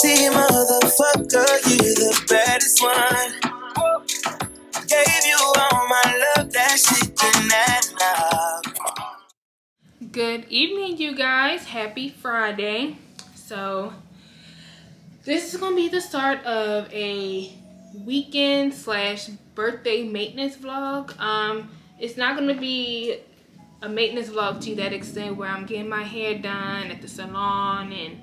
see, motherfucker, you the baddest one. Gave you all my love, that shit cannot love. Good evening, you guys. Happy Friday. So, this is going to be the start of a weekend / birthday maintenance vlog. It's not going to be a maintenance vlog to that extent where I'm getting my hair done at the salon and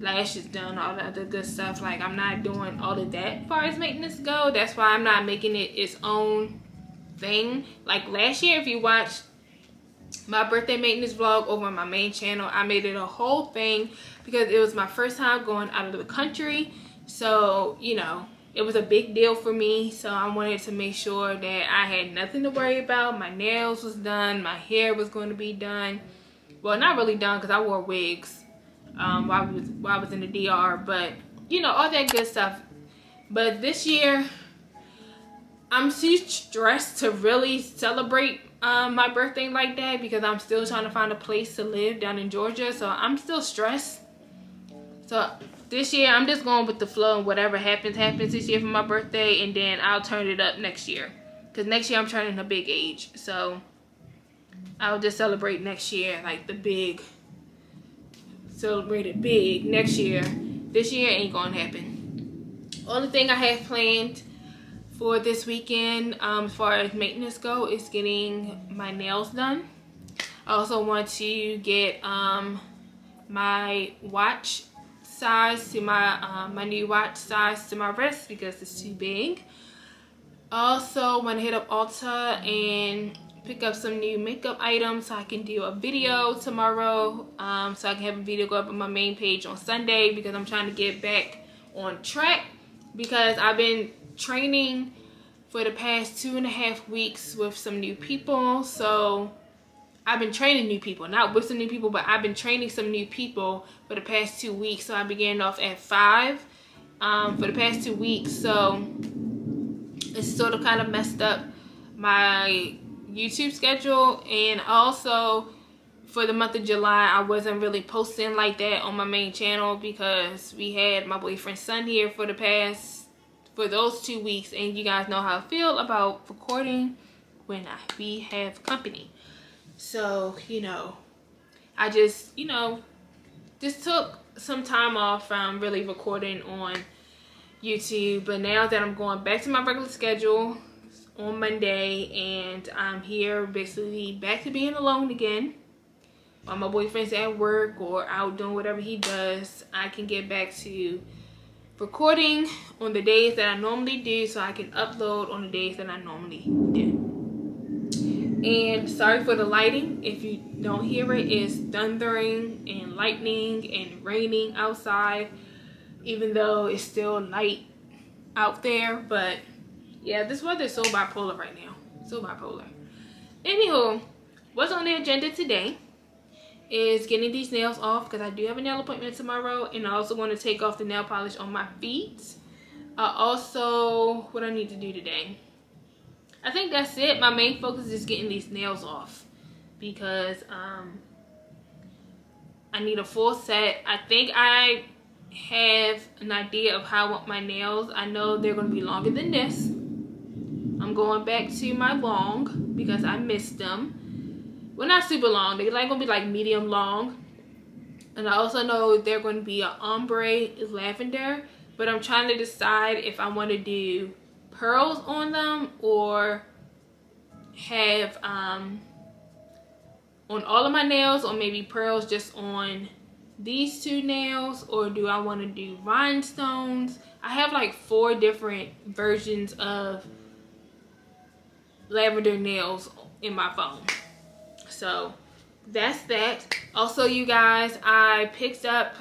lashes done, all the other good stuff. Like, I'm not doing all of that as far as maintenance go. That's why I'm not making it its own thing. Like last year, if you watched my birthday maintenance vlog over on my main channel, I made it a whole thing because it was my first time going out of the country. So, you know, it was a big deal for me, so I wanted to make sure that I had nothing to worry about. My nails was done, my hair was going to be done. Well, not really done because I wore wigs while I was in the DR, but you know, all that good stuff. But this year, I'm too stressed to really celebrate my birthday like that because I'm still trying to find a place to live down in Georgia, so I'm still stressed. So this year, I'm just going with the flow, and whatever happens, happens this year for my birthday, and then I'll turn it up next year. Because next year, I'm turning a big age. So, I'll just celebrate next year, like the big, celebrated big next year. This year ain't going to happen. Only thing I have planned for this weekend, as far as maintenance go, is getting my nails done. I also want to get my watch size to my new watch size to my wrist because it's too big. Also want to hit up Ulta and pick up some new makeup items so I can do a video tomorrow, so I can have a video go up on my main page on Sunday because I'm trying to get back on track because I've been training for the past 2.5 weeks with some new people. So I've been training new people, not with some new people, but I've been training some new people for the past 2 weeks. So I began off at 5 for the past 2 weeks. So it's sort of kind of messed up my YouTube schedule. And also for the month of July, I wasn't really posting like that on my main channel because we had my boyfriend's son here for those 2 weeks. And you guys know how I feel about recording when we have company. So, you know, I just, you know, just took some time off from really recording on YouTube. But now that I'm going back to my regular schedule on Monday and I'm here basically back to being alone again while my boyfriend's at work or out doing whatever he does, I can get back to recording on the days that I normally do so I can upload on the days that I normally do. And sorry for the lighting. If you don't hear it, it's thundering and lightning and raining outside, even though it's still light out there. But yeah, this weather is so bipolar right now. So bipolar. Anywho, what's on the agenda today is getting these nails off because I do have a nail appointment tomorrow. And I also want to take off the nail polish on my feet. Also, what I need to do today, I think that's it. My main focus is getting these nails off because I need a full set. I think I have an idea of how I want my nails. I know they're going to be longer than this. I'm going back to my long because I missed them. Well, not super long. They're like going to be like medium long. And I also know they're going to be an ombre lavender. But I'm trying to decide if I want to do pearls on them or have on all of my nails, or maybe pearls just on these two nails, or do I want to do rhinestones. I have like 4 different versions of lavender nails in my phone. So that's that. Also, you guys, I picked up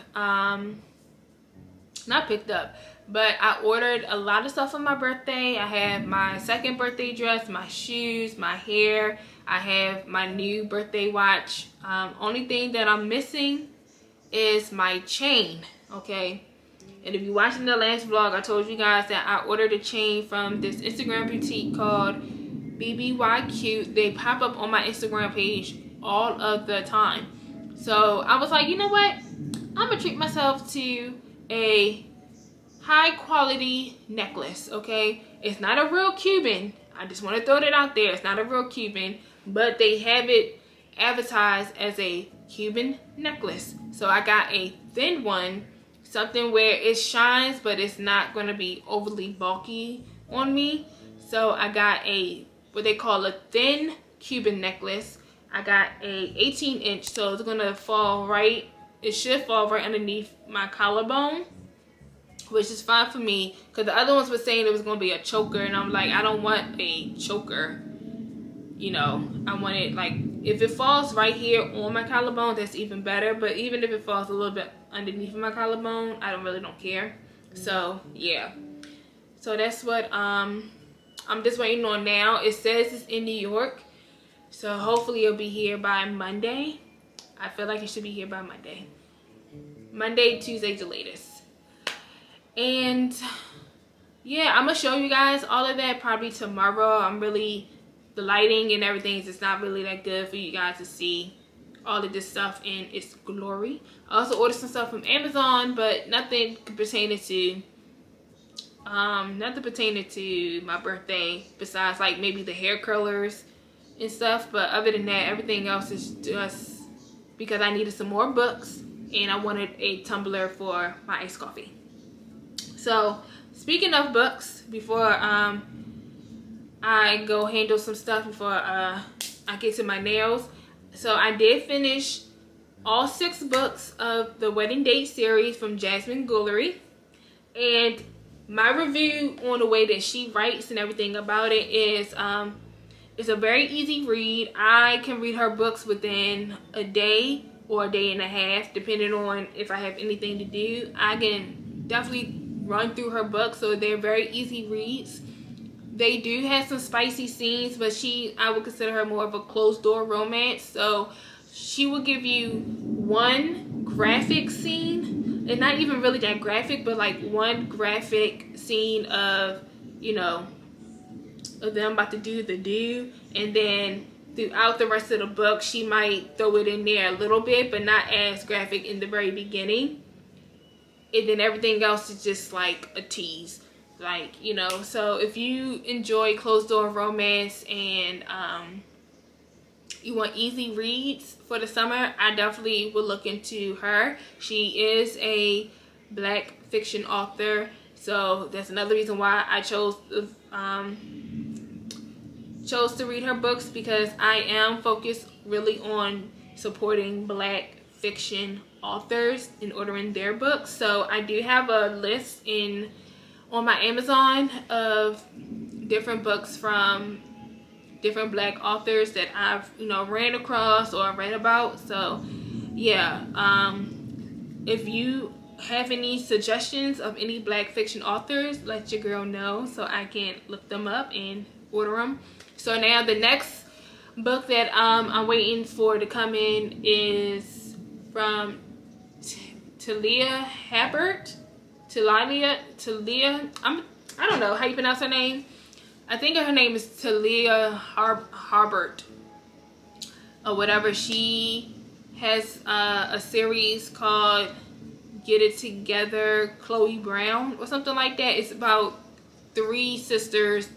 not picked up, but I ordered a lot of stuff for my birthday. I have my second birthday dress, my shoes, my hair. I have my new birthday watch. Only thing that I'm missing is my chain, okay? And if you're watching the last vlog, I told you guys that I ordered a chain from this Instagram boutique called BBY Q. They pop up on my Instagram page all of the time. So I was like, you know what? I'm gonna treat myself to a high quality necklace, okay? It's not a real Cuban. I just want to throw that out there. It's not a real Cuban, but they have it advertised as a Cuban necklace. So I got a thin one, something where it shines, but it's not going to be overly bulky on me. So I got a, what they call a thin Cuban necklace. I got a 18 inch, so it's going to fall right, it should fall right underneath my collarbone, which is fine for me, because the other ones were saying it was going to be a choker, and I'm like, I don't want a choker, you know. I want it, like, if it falls right here on my collarbone, that's even better, but even if it falls a little bit underneath my collarbone, I really don't care. So yeah, so that's what I'm just waiting on now. It says it's in New York, so hopefully it'll be here by Monday. I feel like it should be here by Monday. Monday, Tuesday, the latest. And yeah, I'm gonna show you guys all of that probably tomorrow. I'm really, the lighting and everything is just not really that good for you guys to see all of this stuff in its glory. I also ordered some stuff from Amazon, but nothing pertaining to my birthday, besides like maybe the hair curlers and stuff. But other than that, everything else is just because I needed some more books and I wanted a tumbler for my iced coffee. So, speaking of books, before I go handle some stuff, before I get to my nails. So, I did finish all 6 books of the Wedding Date series from Jasmine Guillory. And my review on the way that she writes and everything about it is, it's a very easy read. I can read her books within a day or a day and a half, depending on if I have anything to do. I can definitely run through her book, so they're very easy reads. They do have some spicy scenes, but I would consider her more of a closed door romance. So she will give you one graphic scene, and not even really that graphic, but like one graphic scene of, you know, of them about to do the do, and then throughout the rest of the book she might throw it in there a little bit, but not as graphic in the very beginning. And then everything else is just like a tease, like, you know. So if you enjoy closed door romance and you want easy reads for the summer, I definitely would look into her. She is a Black fiction author, so that's another reason why I chose to read her books, because I am focused really on supporting Black fiction authors in ordering their books. So I do have a list on my Amazon of different books from different Black authors that I've, you know, ran across or read about. So yeah, if you have any suggestions of any Black fiction authors, let your girl know so I can look them up and order them. So now the next book that I'm waiting for to come in is from Talia Hibbert. I don't know how you pronounce her name. I think her name is Talia Hibbert or whatever. She has a series called Get It Together, Chloe Brown or something like that. It's about 3 sisters,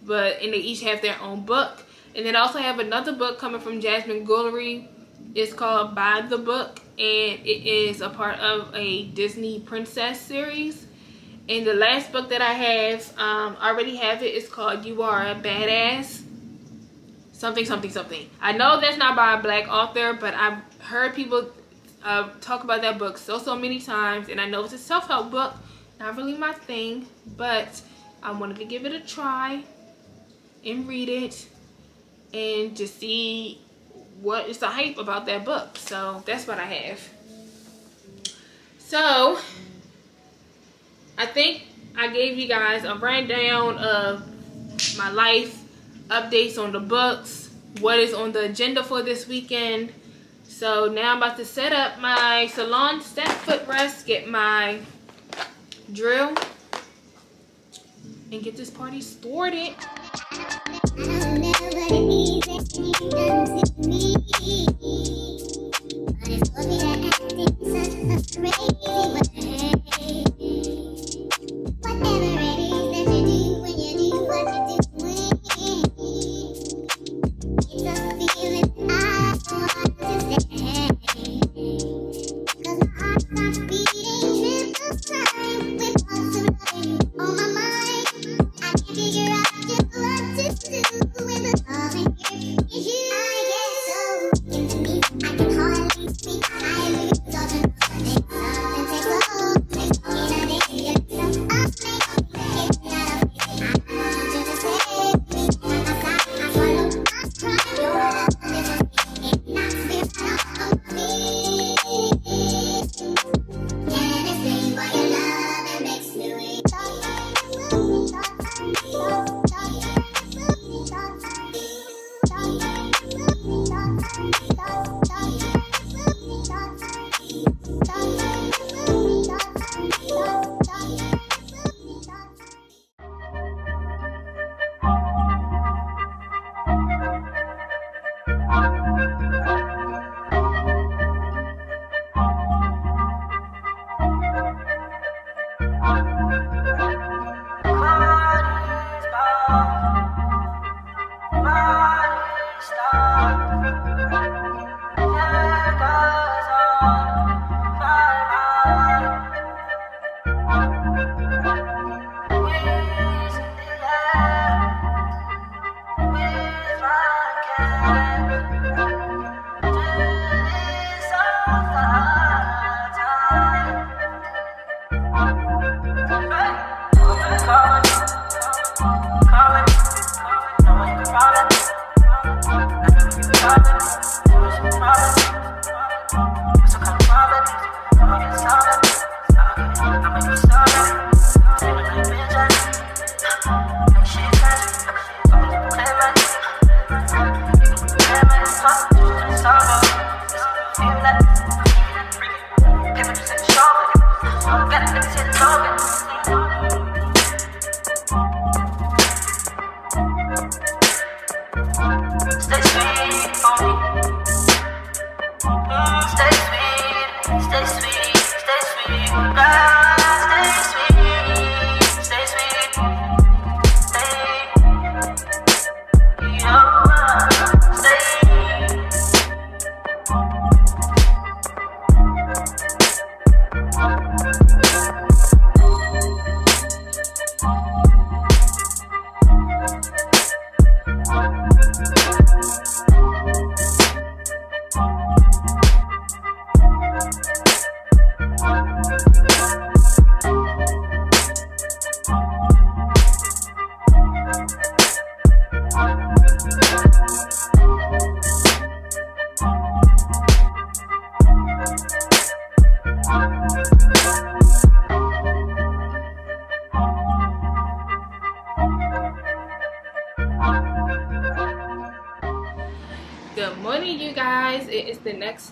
and they each have their own book. And then I also have another book coming from Jasmine Guillory. It's called By the Book, and it is a part of a Disney princess series. And the last book that I have, I already have it. It's called You Are a Badass something something something. I know that's not by a Black author, but I've heard people talk about that book so many times, and I know it's a self-help book, not really my thing, but I wanted to give it a try and read it and just see what is the hype about that book. So that's what I have. So I think I gave you guys a rundown of my life, updates on the books, what is on the agenda for this weekend. So now I'm about to set up my salon step footrest, get my drill, and get this party started. But it's all the acting such a crazy way.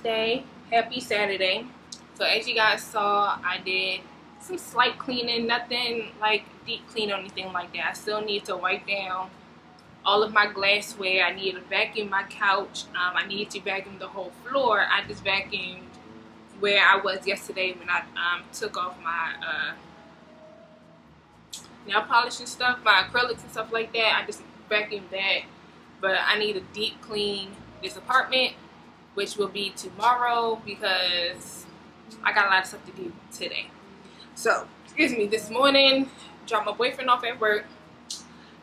Day. Happy Saturday. So as you guys saw, I did some slight cleaning, nothing like deep clean or anything like that. I still need to wipe down all of my glassware. I need to vacuum my couch. I need to vacuum the whole floor. I just vacuumed where I was yesterday when I took off my nail polish and stuff, my acrylics and stuff like that. I just vacuumed that, but I need to deep clean this apartment, which will be tomorrow because I got a lot of stuff to do today. So, excuse me, this morning, dropped my boyfriend off at work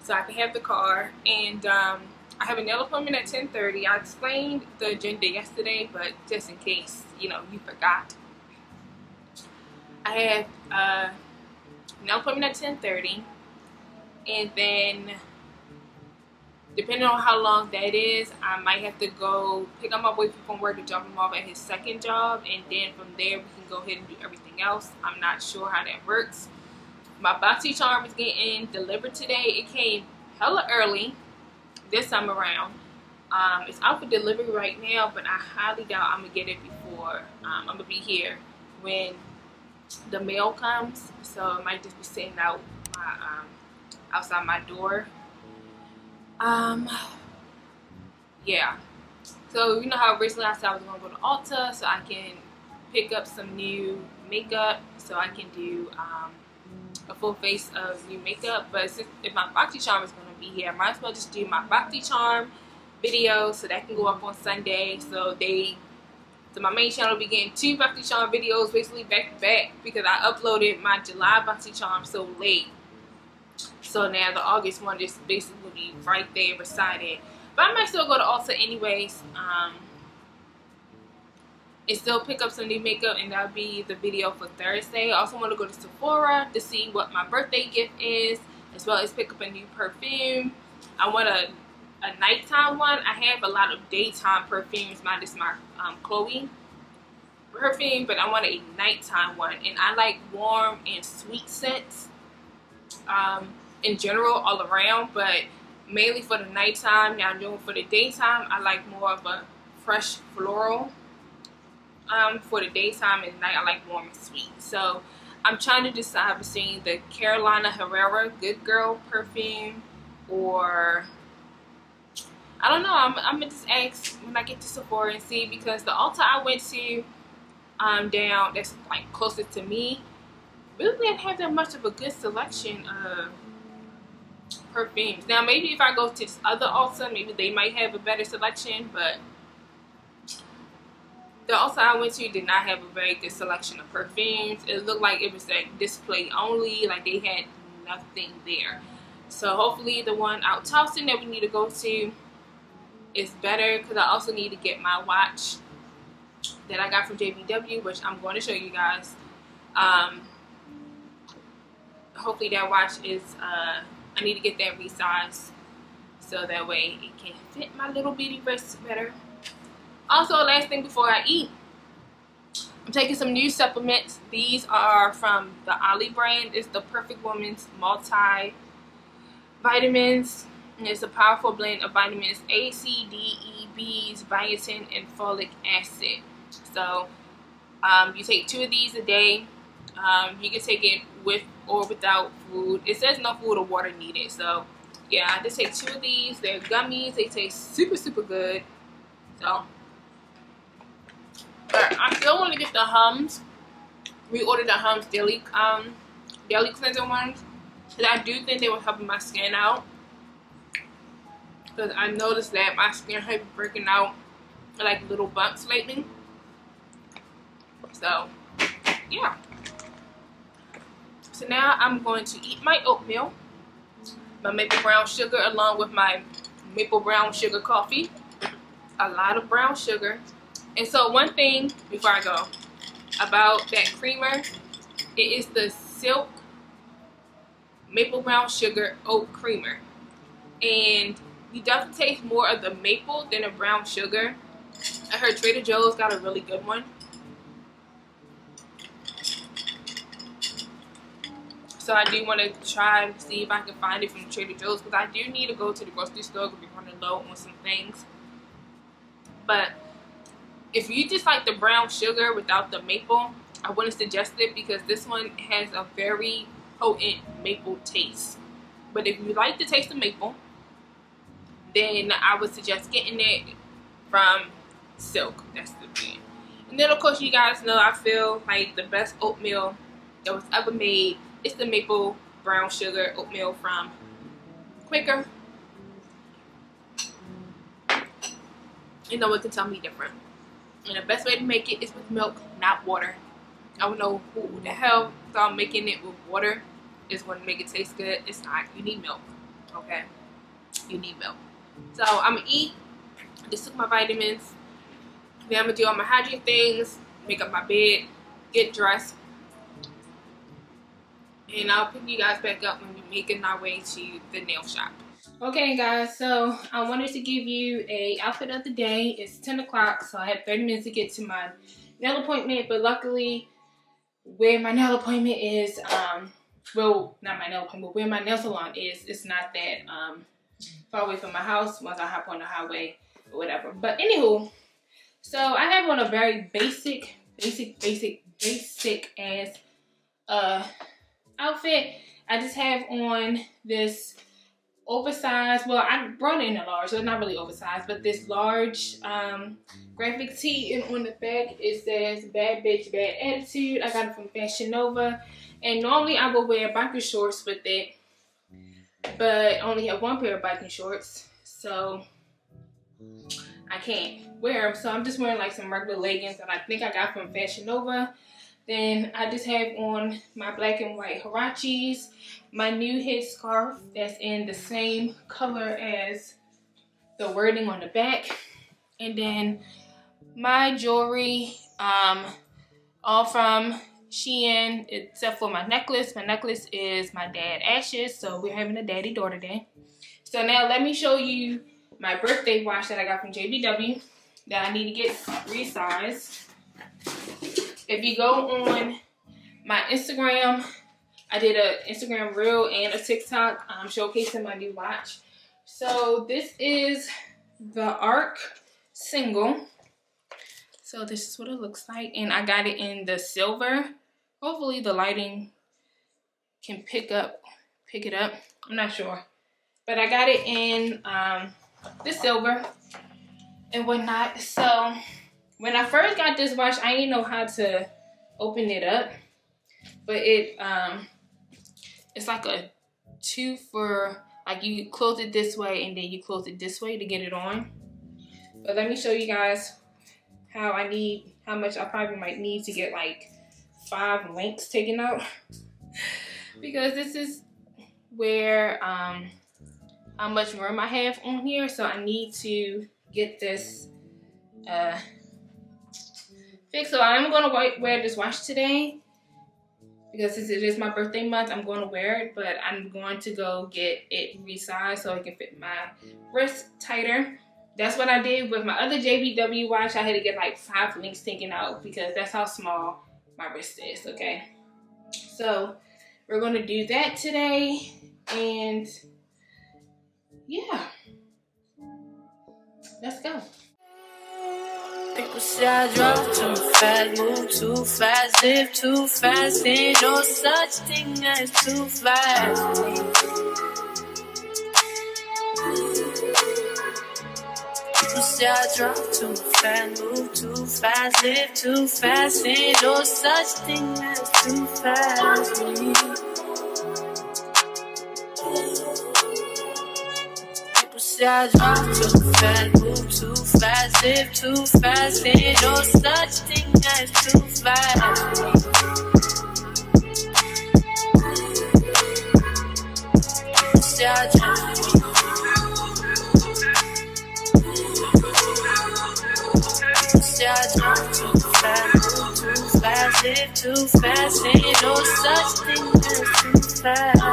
so I can have the car. And I have a nail appointment at 10:30. I explained the agenda yesterday, but just in case, you know, you forgot. I have a nail appointment at 10:30. And then, depending on how long that is, I might have to go pick up my boyfriend from work to drop him off at his second job. And then from there, we can go ahead and do everything else. I'm not sure how that works. My Boxy Charm is getting delivered today. It came hella early this time around. It's out for delivery right now, but I highly doubt I'm going to get it before. I'm going to be here when the mail comes. So I might just be sitting out my, outside my door. Yeah, so you know how originally I said I was gonna go to Ulta so I can pick up some new makeup, so I can do a full face of new makeup. But since if my Boxy Charm is gonna be here, I might as well just do my Boxy Charm video so that can go up on Sunday. So my main channel will be getting two Boxy Charm videos basically back to back because I uploaded my July Boxy Charm so late. So now the August one is basically right there recited. But I might still go to Ulta anyways. And still pick up some new makeup, and that'll be the video for Thursday. I also want to go to Sephora to see what my birthday gift is, as well as pick up a new perfume. I want a nighttime one. I have a lot of daytime perfumes, minus my Chloe perfume, but I want a nighttime one. And I like warm and sweet scents. In general, all around, but mainly for the nighttime. Now, doing for the daytime, I like more of a fresh floral for the daytime, and at night I like warm and sweet. So I'm trying to decide between the Carolina Herrera Good Girl perfume, or I don't know. I'm gonna just ask when I get to Sephora and see, because the Ulta I went to down that's like closest to me really didn't have that much of a good selection of perfumes. Now maybe if I go to this other Ulta, maybe they might have a better selection, but The Ulta I went to did not have a very good selection of perfumes. It looked like it was like display only, like they had nothing there. So hopefully the one out Towson that we need to go to is better, because I also need to get my watch that I got from JBW, which I'm going to show you guys. Hopefully that watch is, I need to get that resized so that way it can fit my little bitty wrist better. Also, last thing before I eat, I'm taking some new supplements. These are from the Ollie brand. It's the Perfect Woman's Multivitamins. And it's a powerful blend of vitamins A, C, D, E, B's, biotin, and folic acid. So you take 2 of these a day. You can take it with or without food. It says no food or water needed. So yeah, I just take 2 of these. They're gummies. They taste super, super good. So I still want to get the Hums. We ordered the Hums daily cleanser ones, and I do think they were helping my skin out, because I noticed that my skin had been breaking out like little bumps lately. So yeah. So now I'm going to eat my oatmeal, my maple brown sugar, along with my maple brown sugar coffee. A lot of brown sugar. And so one thing before I go about that creamer, it is the Silk Maple Brown Sugar Oat Creamer. And you definitely taste more of the maple than the brown sugar. I heard Trader Joe's got a really good one. So I do want to try and see if I can find it from Trader Joe's, because I do need to go to the grocery store because we're running low on some things. But if you just like the brown sugar without the maple, I wouldn't suggest it, because this one has a very potent maple taste. But if you like the taste of maple, then I would suggest getting it from Silk. That's the brand. And then of course you guys know I feel like the best oatmeal that was ever made is the maple brown sugar oatmeal from Quaker. And no one can tell me different. And the best way to make it is with milk, not water. I don't know who the hell thought making it with water is going to make it taste good. It's not. You need milk. Okay? You need milk. So I'm going to eat. I just took my vitamins. Then I'm going to do all my hygiene things. Make up my bed. Get dressed. And I'll pick you guys back up when we're making our way to the nail shop. Okay guys, so I wanted to give you a outfit of the day. It's 10 o'clock, so I have 30 minutes to get to my nail appointment, but luckily where my nail appointment is, well, not my nail appointment, but where my nail salon is, it's not that far away from my house once I hop on the highway or whatever. But anywho, so I have on a very basic ass outfit. I just have on this oversized, well, I brought in a large, so it's not really oversized, but this large graphic tee, and on the back it says "Bad Bitch, Bad Attitude." I got it from Fashion Nova, and normally I would wear biker shorts with it, but I only have one pair of biking shorts, so I can't wear them. So I'm just wearing like some regular leggings that I think I got from Fashion Nova. Then I just have on my black and white Huaraches, my new head scarf that's in the same color as the wording on the back, and then my jewelry, all from Shein, except for my necklace. My necklace is my dad ashes, so we're having a daddy-daughter day. So now let me show you my birthday watch that I got from JBW that I need to get resized. If you go on my Instagram, I did an Instagram reel and a TikTok showcasing my new watch. So this is the Arc single. So this is what it looks like. And I got it in the silver. Hopefully the lighting can pick it up. I'm not sure. But I got it in the silver and whatnot. So when I first got this watch, I didn't know how to open it up, but it it's like a 2 for, like, you close it this way and then you close it this way to get it on. But let me show you guys how I need how much I probably might need to get like 5 links taken out. Because this is where how much room I have on here, so I need to get this fixed. So I'm gonna wear this watch today because since it is my birthday month, I'm gonna wear it, but I'm going to go get it resized so it can fit my wrist tighter. That's what I did with my other JBW watch. I had to get like 5 links taken out because that's how small my wrist is, okay? So we're gonna do that today, and yeah, let's go. People say I drive too fast, move too fast, live too fast. Ain't no such thing as too fast. People say I drive too fast, move too fast, live too fast. Ain't no such thing as too fast. I drive too fast, move too fast, live too fast. Ain't no such thing as too fast. I drive too fast, move too fast, live too fast. Ain't no such thing as too fast.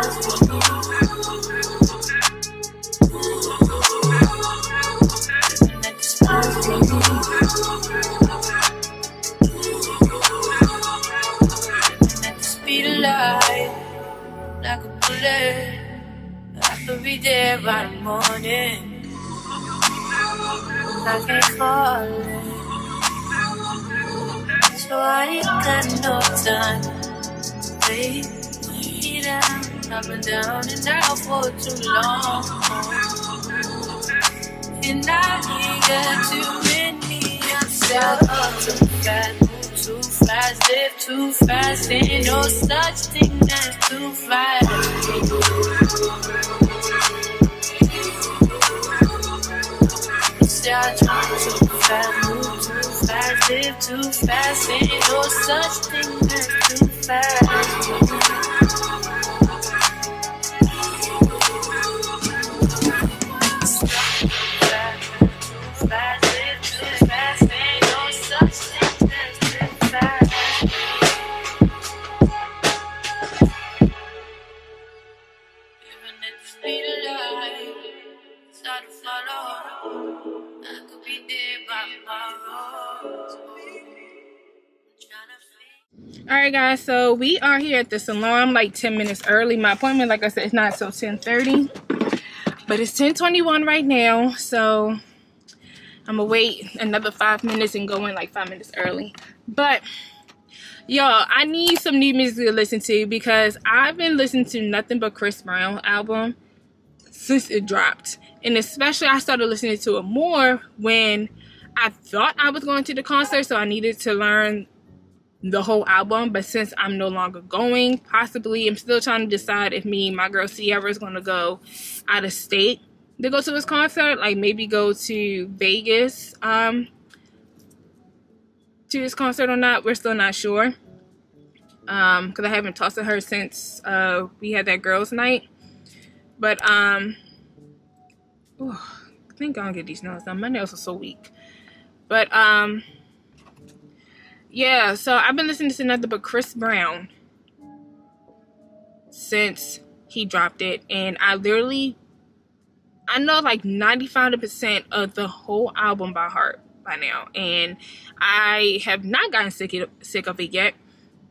I could be there by the morning. I can't call it, so I ain't got no time to play. I've been down and out for too long, and I ain't got too many. I'm set up too fast, move too fast, live too fast. Ain't no such thing as too fast. I drive too fast, move too fast, live too fast. Ain't no such thing as too fast. Too fast, live too fast. Ain't no such thing as too fast. Even at the speed of light, it's hard to follow. All right guys, so we are here at the salon. I'm like 10 minutes early. My appointment, like I said, is not till 10:30, but it's 10:21 right now, so I'm gonna wait another 5 minutes and go in like 5 minutes early. But y'all, I need some new music to listen to because I've been listening to nothing but Chris Brown album since it dropped. And especially I started listening to it more when I thought I was going to the concert, so I needed to learn the whole album. But since I'm no longer going, possibly, I'm still trying to decide if me and my girl Sierra is going to go out of state to go to his concert. Like maybe go to Vegas to his concert or not. We're still not sure because I haven't talked to her since we had that girls' night. But ooh, I think I'll get these nails done. My nails are so weak. But yeah, so I've been listening to nothing but Chris Brown since he dropped it, and I know like 95% of the whole album by heart by now, and I have not gotten sick of it yet.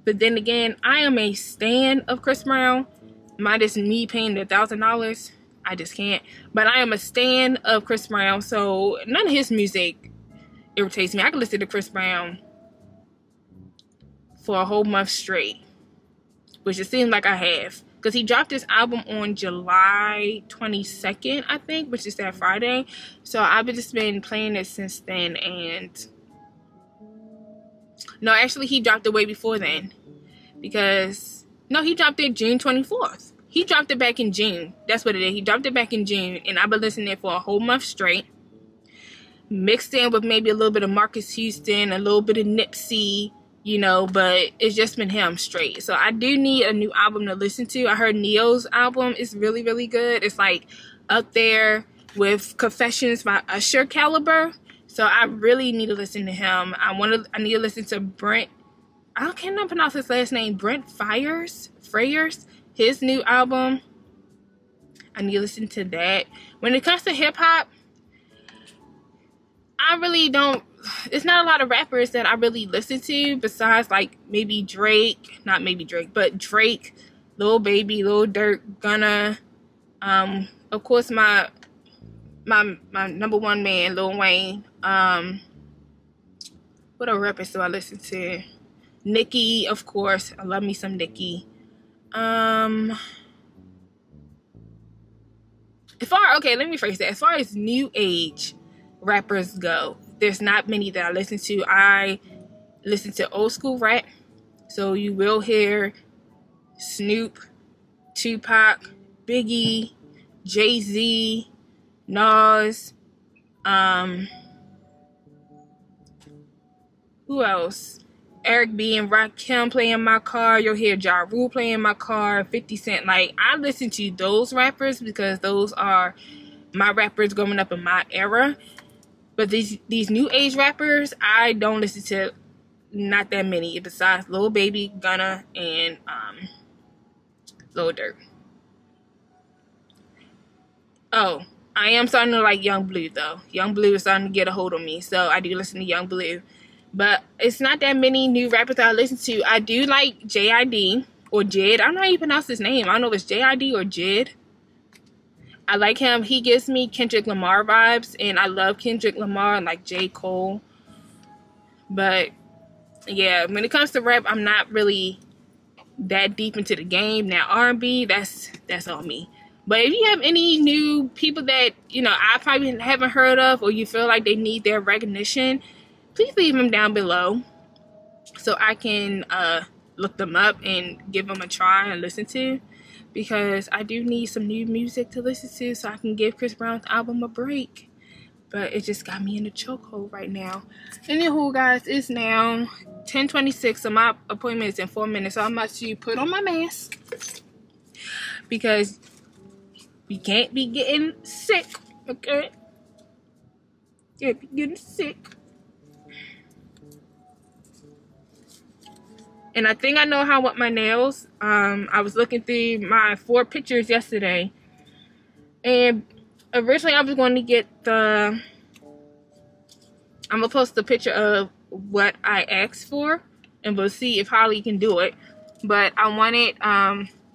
But then again, I am a stan of Chris Brown, minus me paying the $1,000. I just can't. But I am a stan of Chris Brown, so none of his music irritates me. I can listen to Chris Brown for a whole month straight, which it seems like I have, because he dropped this album on July 22nd, I think, which is that Friday. So I've just been playing it since then, and no, actually he dropped it way before then, because no, he dropped it June 24th. He dropped it back in June. That's what it is. He dropped it back in June, and I've been listening for a whole month straight. mixed in with maybe a little bit of Marcus Houston, a little bit of Nipsey, you know, but it's just been him straight. So I do need a new album to listen to. I heard Neo's album is really, really good. It's like up there with Confessions by Usher caliber. So I really need to listen to him. I need to listen to Brent. I cannot pronounce his last name. Brent Freyers. His new album. I need to listen to that. When it comes to hip hop, I really don't. It's not a lot of rappers that I really listen to besides like maybe Drake. Not maybe Drake, but Drake, Lil Baby, Lil Durk, Gunna. Of course, my number one man, Lil Wayne. What other rappers do I listen to? Nicki, of course. I love me some Nicki. Let me phrase that. As far as new age rappers go, there's not many that I listen to. I listen to old school rap. So you will hear Snoop, Tupac, Biggie, Jay-Z, Nas, who else? Eric B and Rakim playing my car. You'll hear Ja Rule playing my car, 50 Cent. Like, I listen to those rappers because those are my rappers growing up in my era. But these new age rappers, I don't listen to not that many besides Lil Baby, Gunna, and Lil Durk. Oh, I am starting to like Young Blue, though. Young Blue is starting to get a hold on me, so I do listen to Young Blue. But it's not that many new rappers that I listen to. I do like J.I.D. or Jid. I don't know how you pronounce his name. I don't know if it's J.I.D. or Jid. I like him. He gives me Kendrick Lamar vibes. And I love Kendrick Lamar and like J. Cole. But yeah, when it comes to rap, I'm not really that deep into the game. Now R&B, that's on me. But if you have any new people that, you know, I probably haven't heard of or you feel like they need their recognition, please leave them down below so I can look them up and give them a try and listen to, because I do need some new music to listen to so I can give Chris Brown's album a break. But it just got me in a chokehold right now. Anywho, guys, it's now 10:26, so my appointment is in 4 minutes. So I'm about to put on my mask because we can't be getting sick, okay? Can't be getting sick. And I think I know how I want my nails. I was looking through my 4 pictures yesterday. And originally I was going to get the... I'm going to post the picture of what I asked for. And we'll see if Holly can do it. But I wanted...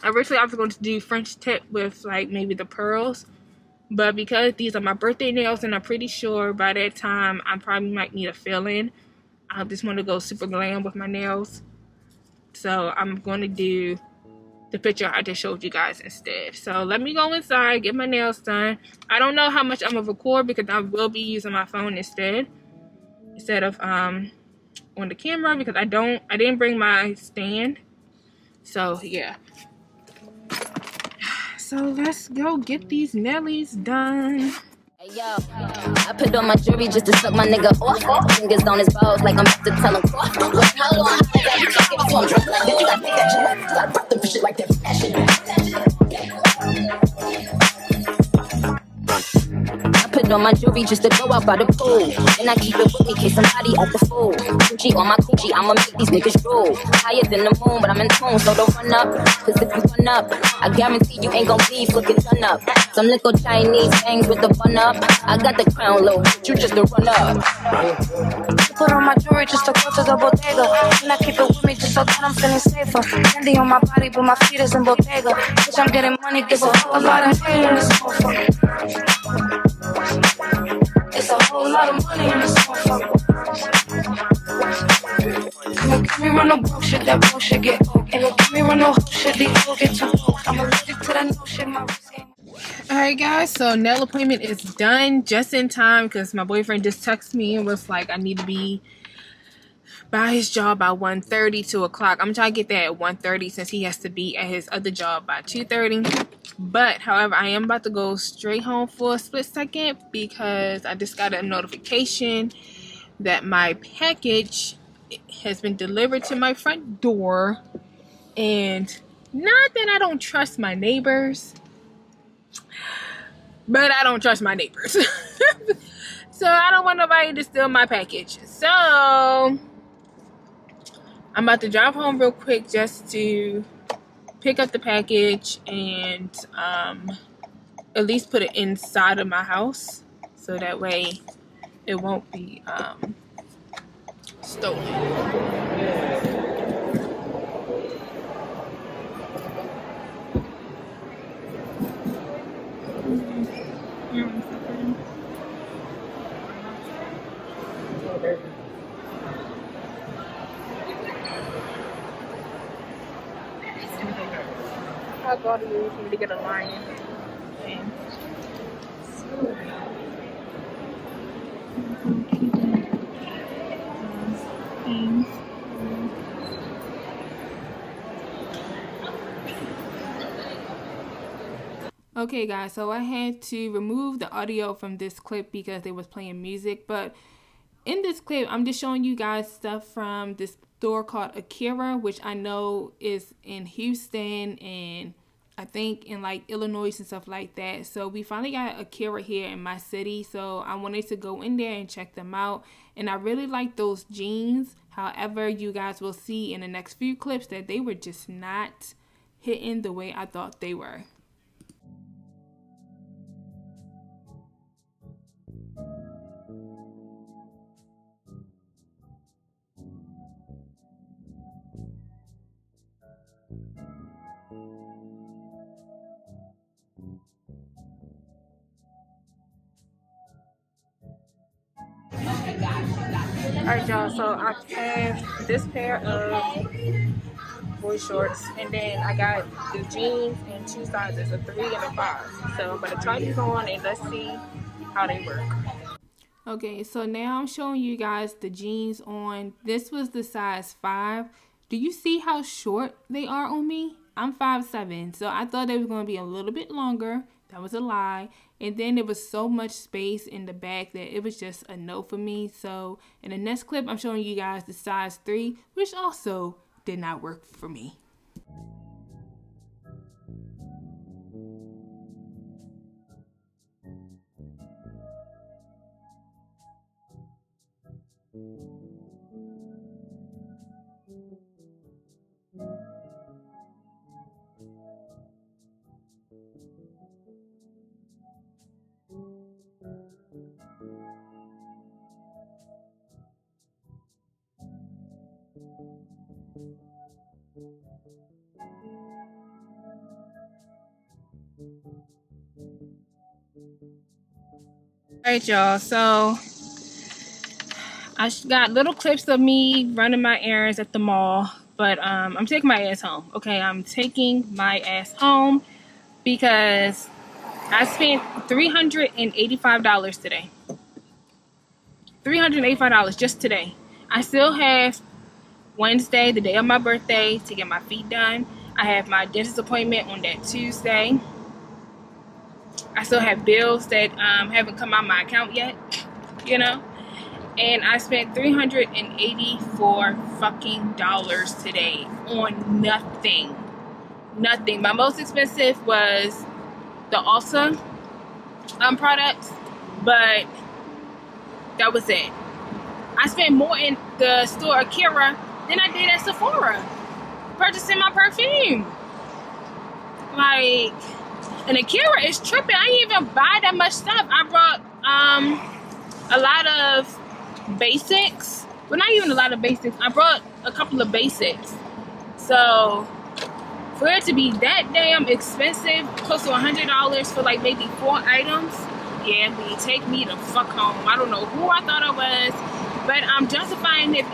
originally I was going to do French tip with like maybe the pearls. But because these are my birthday nails and I'm pretty sure by that time I probably might need a fill-in. I just want to go super glam with my nails. So I'm going to do the picture I just showed you guys instead. So let me go inside, get my nails done. I don't know how much I'm going to record because I will be using my phone instead of on the camera, because I didn't bring my stand. So yeah. So let's go get these Nellies done. Yo, I put on my jewelry just to suck my nigga off. Fingers on his balls like I'm about to tell him. How long have you taken it from? Did you not think that you like brought them for shit like that? I put on my jewelry just to go out by the pool. And I keep it with me case somebody at the fool. Coochie on my coochie, I'ma make these niggas drool. Higher than the moon, but I'm in tune, so don't run up. Cause if you run up, I guarantee you ain't gon' leave looking done up. Some little Chinese bangs with the bun up. I got the crown low, you just a run up. Put on my jewelry just to go to the bodega. And I keep it with me just so that I'm feeling safer. Candy on my body, but my feet is in bodega. Bitch, I'm getting money, there's a whole lot of money in this motherfucker. It's a whole lot of money in this motherfucker. Don't give me run no broke shit, that broke shit get old. And don't give me run no hoe shit, these hoes get too old. I'm allergic to that no shit, my wrist ain't. Alright guys, so nail appointment is done just in time because my boyfriend just texted me and was like, I need to be by his job by 1:30, 2 o'clock. I'm trying to get there at 1:30 since he has to be at his other job by 2:30. But, however, I am about to go straight home for a split second because I just got a notification that my package has been delivered to my front door. And not that I don't trust my neighbors, but I don't trust my neighbors. So I don't want nobody to steal my package. So I'm about to drive home real quick just to pick up the package and at least put it inside of my house so that way it won't be stolen. How God do you need to get a lion? Okay. Okay guys, so I had to remove the audio from this clip because they was playing music, but in this clip I'm just showing you guys stuff from this store called Akira, which I know is in Houston and I think in like Illinois and stuff like that. So we finally got Akira here in my city, so I wanted to go in there and check them out. And I really like those jeans. However, you guys will see in the next few clips that they were just not hitting the way I thought they were. Alright y'all, so I have this pair of boy shorts and then I got the jeans in two sizes, a 3 and a 5. So I'm gonna try these on and let's see how they work. Okay, so now I'm showing you guys the jeans on. This was the size 5. Do you see how short they are on me? I'm 5'7", so I thought they were gonna be a little bit longer. That was a lie. And then there was so much space in the back that it was just a no for me. So in the next clip, I'm showing you guys the size 3, which also did not work for me. Alright y'all, so I got little clips of me running my errands at the mall, but I'm taking my ass home. Okay, I'm taking my ass home because I spent $385 today. $385 just today. I still have Wednesday, the day of my birthday, to get my feet done. I have my dentist appointment on that Tuesday. I still have bills that haven't come out of my account yet, you know? And I spent $384 fucking dollars today on nothing. Nothing. My most expensive was the Ulta products, but that was it. I spent more in the store Akira than I did at Sephora purchasing my perfume. Like, and Akira is tripping. I didn't even buy that much stuff. I brought a lot of basics. Well, not even a lot of basics. I brought a couple of basics. So for it to be that damn expensive, close to $100 for like maybe 4 items, yeah, me, take me the fuck home. I don't know who I thought I was, but I'm justifying it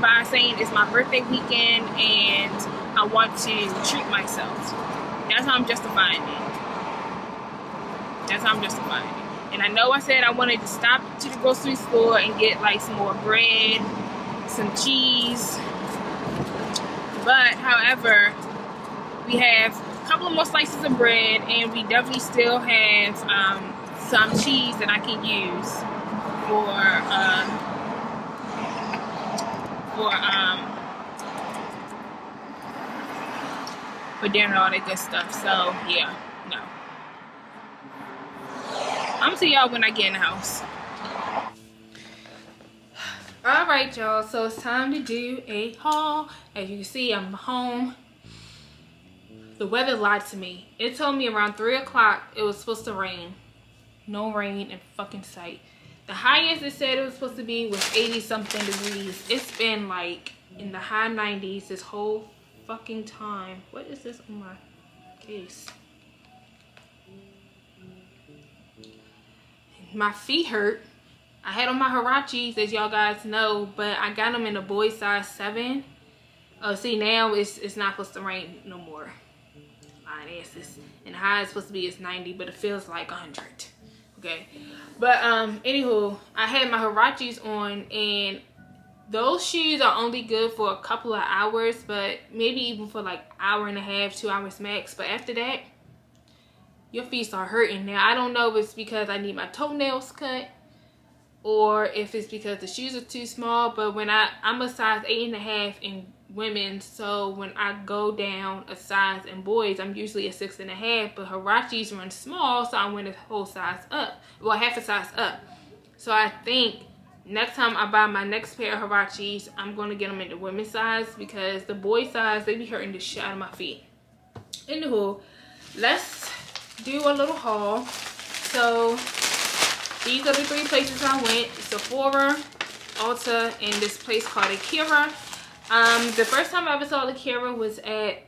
by saying it's my birthday weekend and I want to treat myself. That's how I'm justifying it. That's how I'm justifying it. And I know I said I wanted to stop to the grocery store and get like some more bread, some cheese. But however, we have a couple of more slices of bread, and we definitely still have some cheese that I can use for dinner and all that good stuff. So yeah, no. I'm see y'all when I get in the house. All right, y'all, so it's time to do a haul. As you can see, I'm home. The weather lied to me. It told me around 3 o'clock it was supposed to rain. No rain in fucking sight. The highest it said it was supposed to be was 80 something degrees. It's been like in the high 90s this whole fucking time. What is this on my case? My feet hurt. I had on my Harachis, as y'all guys know, but I got them in a boy size 7. Oh, see, now it's not supposed to rain no more. Lying asses. And the high it's supposed to be is 90, but it feels like 100. Okay. But anywho, I had my Harachis on, and those shoes are only good for a couple of hours, but maybe even for like hour and a half, 2 hours max. But after that, your feet start hurting. Now, I don't know if it's because I need my toenails cut or if it's because the shoes are too small, but when I'm a size 8.5 in women, so when I go down a size in boys, I'm usually a 6.5, but Harachis run small, so I went a whole size up, well, half a size up. So I think next time I buy my next pair of Harachis, I'm gonna get them in the women's size, because the boy size, they be hurting the shit out of my feet. Anywho, let's do a little haul. So these are the 3 places I went: Sephora, Ulta, and this place called Akira. The first time I ever saw Akira was at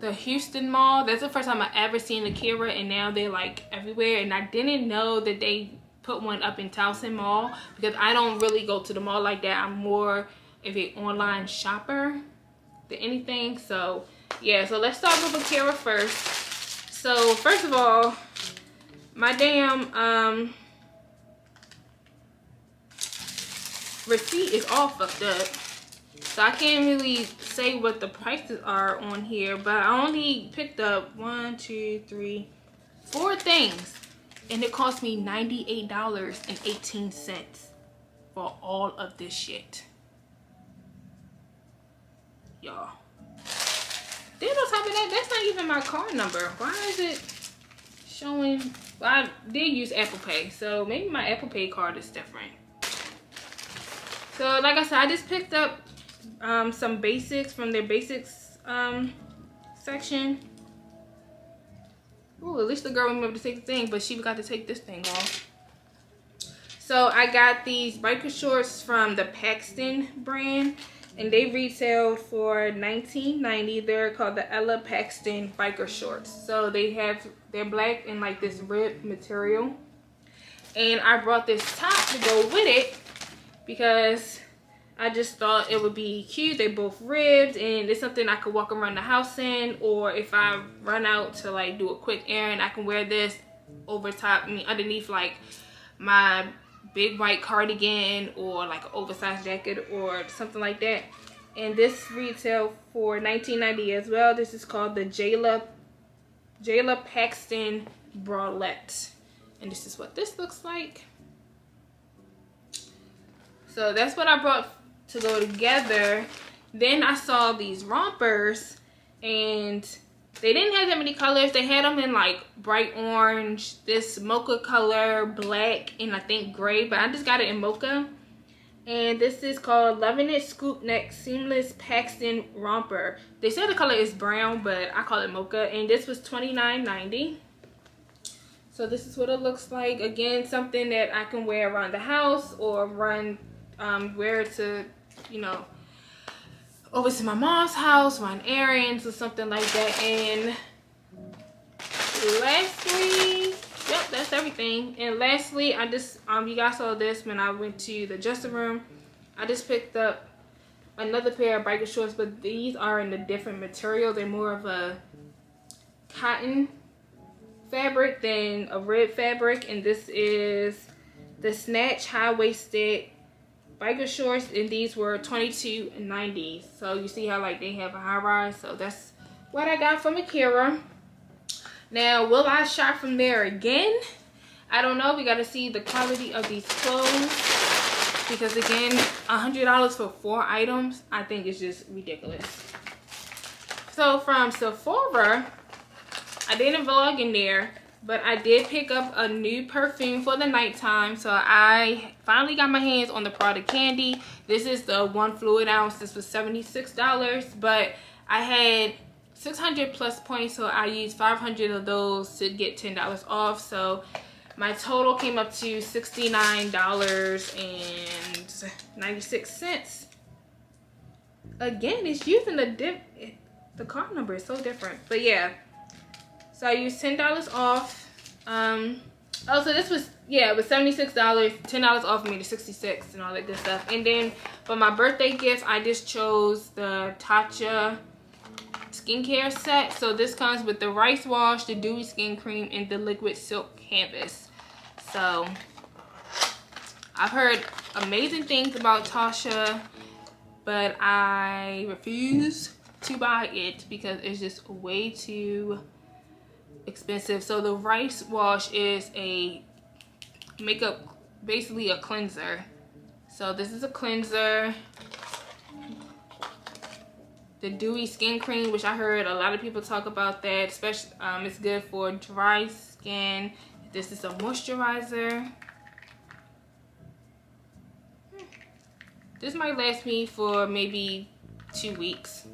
the Houston Mall. That's the first time I ever seen Akira, and now they're like everywhere. And I didn't know that they put one up in Towson Mall, because I don't really go to the mall like that. I'm more of an online shopper than anything. So yeah, so let's start with Akira first. So first of all, my damn receipt is all fucked up, so I can't really say what the prices are on here, but I only picked up 4 things, and it cost me $98.18 for all of this shit, y'all. Then on top of that, that's not even my card number. Why is it showing? Well, I did use Apple Pay, so maybe my Apple Pay card is different. So like I said, I just picked up some basics from their basics section. Ooh, at least the girl remembered to take the thing, but she forgot to take this thing off. So I got these biker shorts from the Paxton brand, and they retailed for $19.90. They're called the Ella Paxton biker shorts. So they have, they're black and like this ribbed material. And I brought this top to go with it because I just thought it would be cute. They're both ribbed, and it's something I could walk around the house in, or if I run out to like do a quick errand, I can wear this over top, I mean underneath like my big white cardigan or like an oversized jacket or something like that. And this retail for $19.90 as well. This is called the J.I.D. Paxton bralette, and this is what this looks like. So that's what I brought to go together. Then I saw these rompers, and they didn't have that many colors. They had them in like bright orange, this mocha color, black, and I think gray, but I just got it in mocha. And this is called Loving It Scoop Neck Seamless Paxton Romper. They said the color is brown, but I call it mocha. And this was $29.90. So this is what it looks like. Again, something that I can wear around the house, or wear it to, you know, over to my mom's house, run errands or something like that. And lastly, yep, that's everything. And lastly, I just you guys saw this when I went to the dressing room. I just picked up another pair of biker shorts, but these are in a different material. They're more of a cotton fabric than a red fabric, and this is the Snatch high-waisted biker shorts, and these were $22.90. So you see how like they have a high rise. So that's what I got from Akira. Now, will I shop from there again? I don't know. We got to see the quality of these clothes, because again, $100 for 4 items, I think it's just ridiculous. So from Sephora, I didn't vlog in there, but I did pick up a new perfume for the nighttime. So I finally got my hands on the Prada Candy. This is the 1 fluid ounce. This was $76, but I had 600 plus points, so I used 500 of those to get $10 off. So my total came up to $69.96. Again, it's using the card number is so different, but yeah. So I used $10 off. Oh, so this was, yeah, it was $76, $10 off made it $66 and all that good stuff. And then for my birthday gift, I just chose the Tatcha skincare set. So this comes with the rice wash, the dewy skin cream, and the liquid silk canvas. So I've heard amazing things about Tatcha, but I refuse to buy it because it's just way too expensive. So the rice wash is a makeup, basically a cleanser. So this is a cleanser. The dewy skin cream, which I heard a lot of people talk about that, especially it's good for dry skin. This is a moisturizer. This might last me for maybe 2 weeks.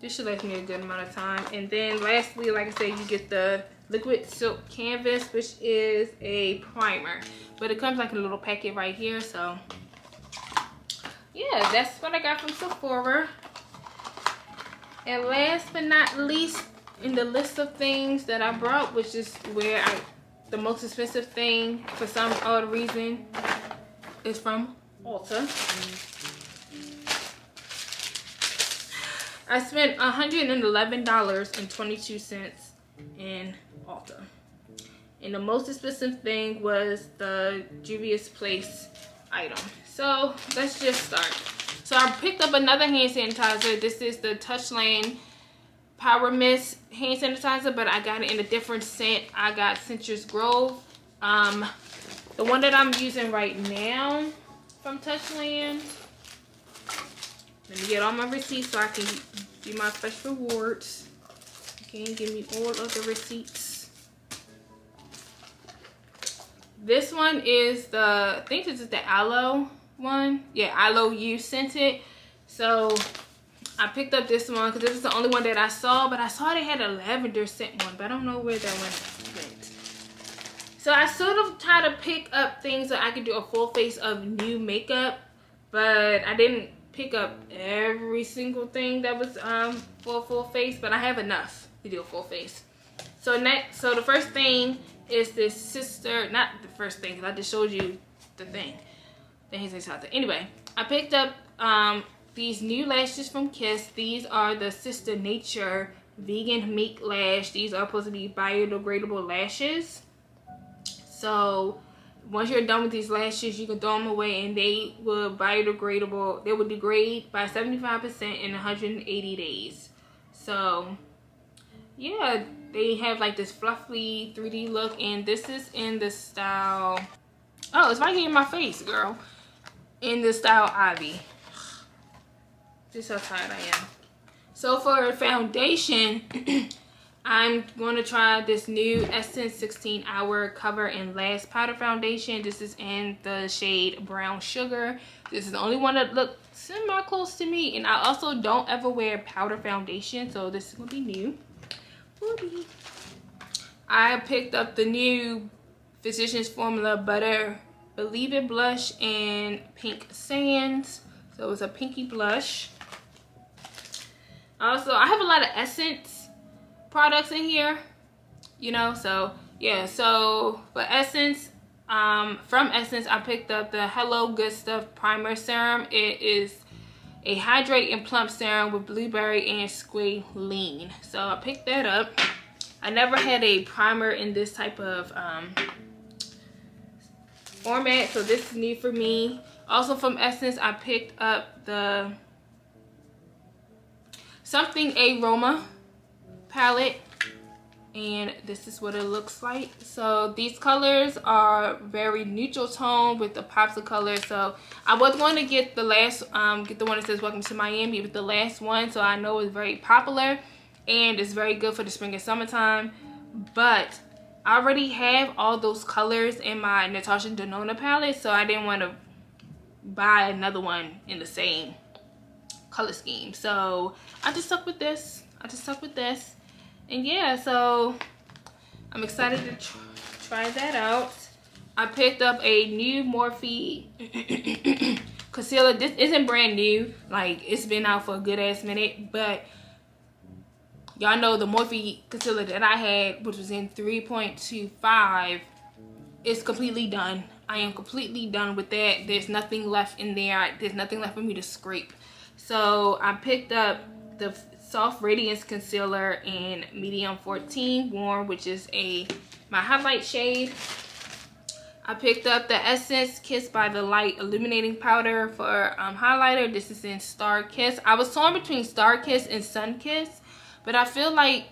This should last me a good amount of time. And then lastly, like I said, you get the liquid silk canvas, which is a primer, but it comes like a little packet right here. So yeah, that's what I got from Sephora. And last but not least in the list of things that I brought, which is where the most expensive thing for some odd reason is from Ulta. I spent $111.22 in Ulta. And the most expensive thing was the Juvia's Place item. So let's just start. So I picked up another hand sanitizer. This is the Touchland Power Mist hand sanitizer, but I got it in a different scent. I got Citrus Grove. The one that I'm using right now from Touchland. Let me get all my receipts so I can do my special rewards. Okay, give me all of the receipts. This one is the, I think this is the aloe one. Yeah, Aloe You scented. So I picked up this one because this is the only one that I saw, but I saw they had a lavender scent one, but I don't know where that one went. So I sort of try to pick up things so I could do a full face of new makeup, but I didn't pick up every single thing that was for a full face, but I have enough to do a full face. So next, so the first thing is this sister, not the first thing, because I just showed you the thing. Anyway, I picked up these new lashes from Kiss. These are the Sister Nature Vegan Meek Lash. These are supposed to be biodegradable lashes. So once you're done with these lashes, you can throw them away and they will biodegradable. They will degrade by 75% in 180 days. So yeah, they have like this fluffy 3D look, and this is in the style. Oh, it's right here in my face, girl. In the style Ivy. Just how tired I am. So for foundation, I'm going to try this new Essence 16-Hour Cover and Last Powder Foundation. This is in the shade Brown Sugar. This is the only one that looks semi-close to me. And I also don't ever wear powder foundation, so this is going to be new. Whoopee. I picked up the new Physicians Formula Butter Believe It Blush and Pink Sands. So it's a pinky blush. Also, I have a lot of Essence products in here, you know, so yeah. So for Essence, from Essence, I picked up the Hello Good Stuff Primer Serum. It is a hydrate and plump serum with blueberry and squalene. So I picked that up. I never had a primer in this type of format, so this is new for me. Also from Essence, I picked up the Something Aroma palette, and this is what it looks like. So these colors are very neutral tone with the pops of color. So I was going to get the last get the one that says Welcome to Miami, but the last one, so I know it's very popular and it's very good for the spring and summertime, but I already have all those colors in my Natasha Denona palette, so I didn't want to buy another one in the same color scheme. So I just stuck with this. And yeah, so I'm excited to try that out. I picked up a new Morphe concealer. This isn't brand new. Like, it's been out for a good ass minute. But y'all know the Morphe concealer that I had, which was in 3.25, is completely done. I am completely done with that. There's nothing left in there. There's nothing left for me to scrape. So I picked up the Soft Radiance Concealer in medium 14 warm, which is my highlight shade. I picked up the Essence Kiss by the Light illuminating powder for highlighter. This is in Star Kiss. I was torn between Star Kiss and Sun Kiss, but I feel like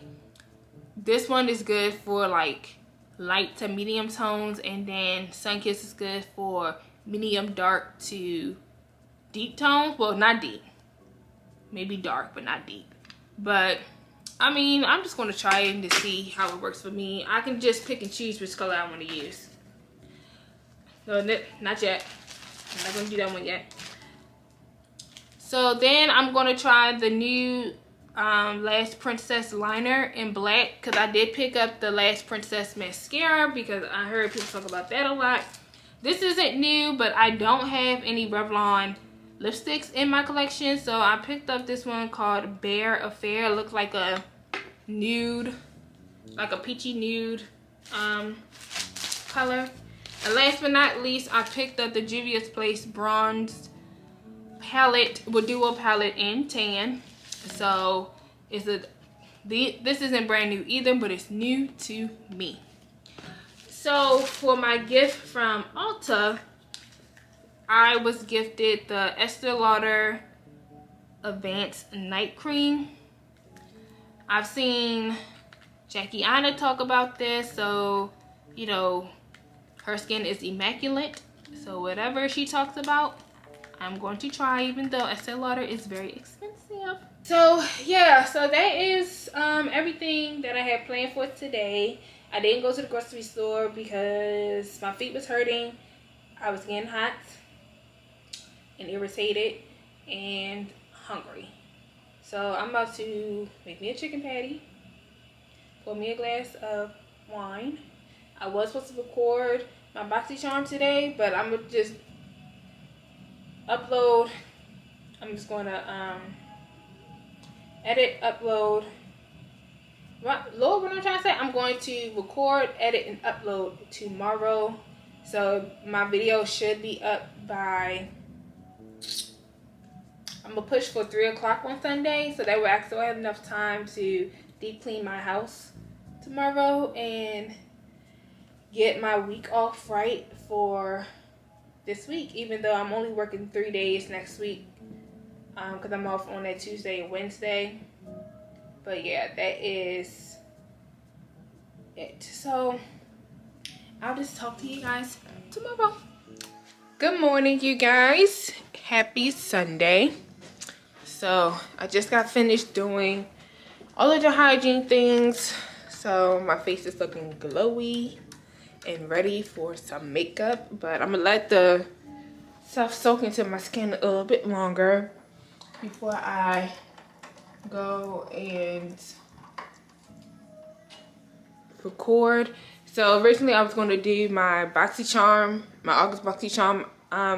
this one is good for like light to medium tones, and then Sun Kiss is good for medium dark to deep tones. Well, not deep, maybe dark but not deep. But I mean, I'm just going to try it to see how it works for me. I can just pick and choose which color I want to use. No, not yet. I'm not going to do that one yet. So then I'm going to try the new Last Princess liner in black, because I did pick up the Last Princess mascara because I heard people talk about that a lot. This isn't new, but I don't have any Revlon lipsticks in my collection, so I picked up this one called Bear Affair. It looks like a nude, like a peachy nude color. And last but not least, I picked up the Juvia's Place Bronze palette, well, duo palette in tan. So it's this isn't brand new either, but it's new to me. So for my gift from Ulta, I was gifted the Estee Lauder Advanced Night Cream. I've seen Jackie Anna talk about this, so, you know, her skin is immaculate. So whatever she talks about, I'm going to try, even though Estee Lauder is very expensive. So yeah, so that is everything that I had planned for today. I didn't go to the grocery store because my feet was hurting. I was getting hot and irritated and hungry, so I'm about to make me a chicken patty, pour me a glass of wine. I was supposed to record my Boxy Charm today, but I'm gonna just upload. I'm just gonna edit, upload. Lord, what I'm trying to say, I'm going to record, edit, and upload tomorrow, so my video should be up by, I'm gonna push for 3 o'clock on Sunday, so that way I still have enough time to deep clean my house tomorrow and get my week off right for this week, even though I'm only working 3 days next week because I'm off on that Tuesday and Wednesday. But yeah, that is it. So I'll just talk to you guys tomorrow. Good morning, you guys. Happy Sunday. So I just got finished doing all of the hygiene things, so my face is looking glowy and ready for some makeup, but I'm gonna let the stuff soak into my skin a little bit longer before I go and record. So originally I was going to do my BoxyCharm, my August BoxyCharm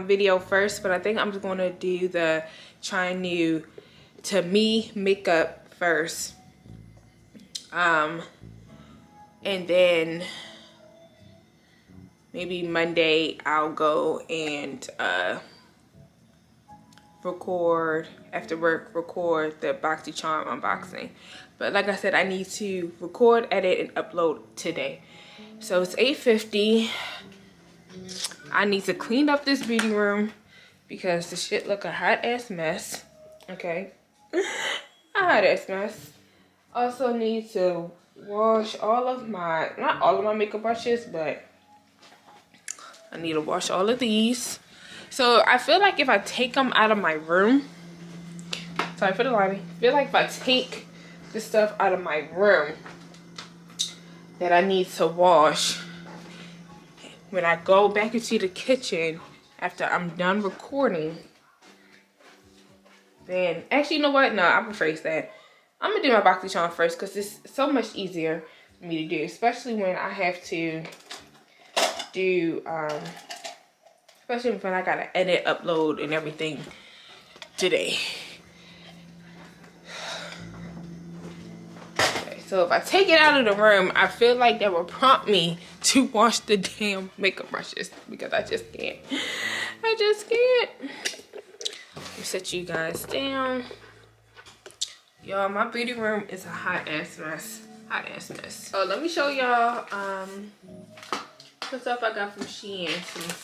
video first, but I think I'm just going to do the try new to me makeup first, and then maybe Monday I'll go and record after work, record the BoxyCharm unboxing. But like I said, I need to record, edit, and upload today. So it's 8:50. I need to clean up this beauty room because the shit look a hot ass mess. Okay, a hot ass mess. Also need to wash all of my, not all of my makeup brushes, but I need to wash all of these. So I feel like if I take them out of my room, sorry for the lighting, I feel like if I take this stuff out of my room that I need to wash, when I go back into the kitchen after I'm done recording, then actually, you know what? No, I'm gonna rephrase that. I'm gonna do my Boxy Charm first because it's so much easier for me to do, especially when I have to do, especially when I gotta edit, upload, and everything today. So if I take it out of the room, I feel like that will prompt me to wash the damn makeup brushes because I just can't. I just can't. Let me set you guys down. Y'all, my beauty room is a hot ass mess. Hot ass mess. So let me show y'all some stuff I got from Shein, some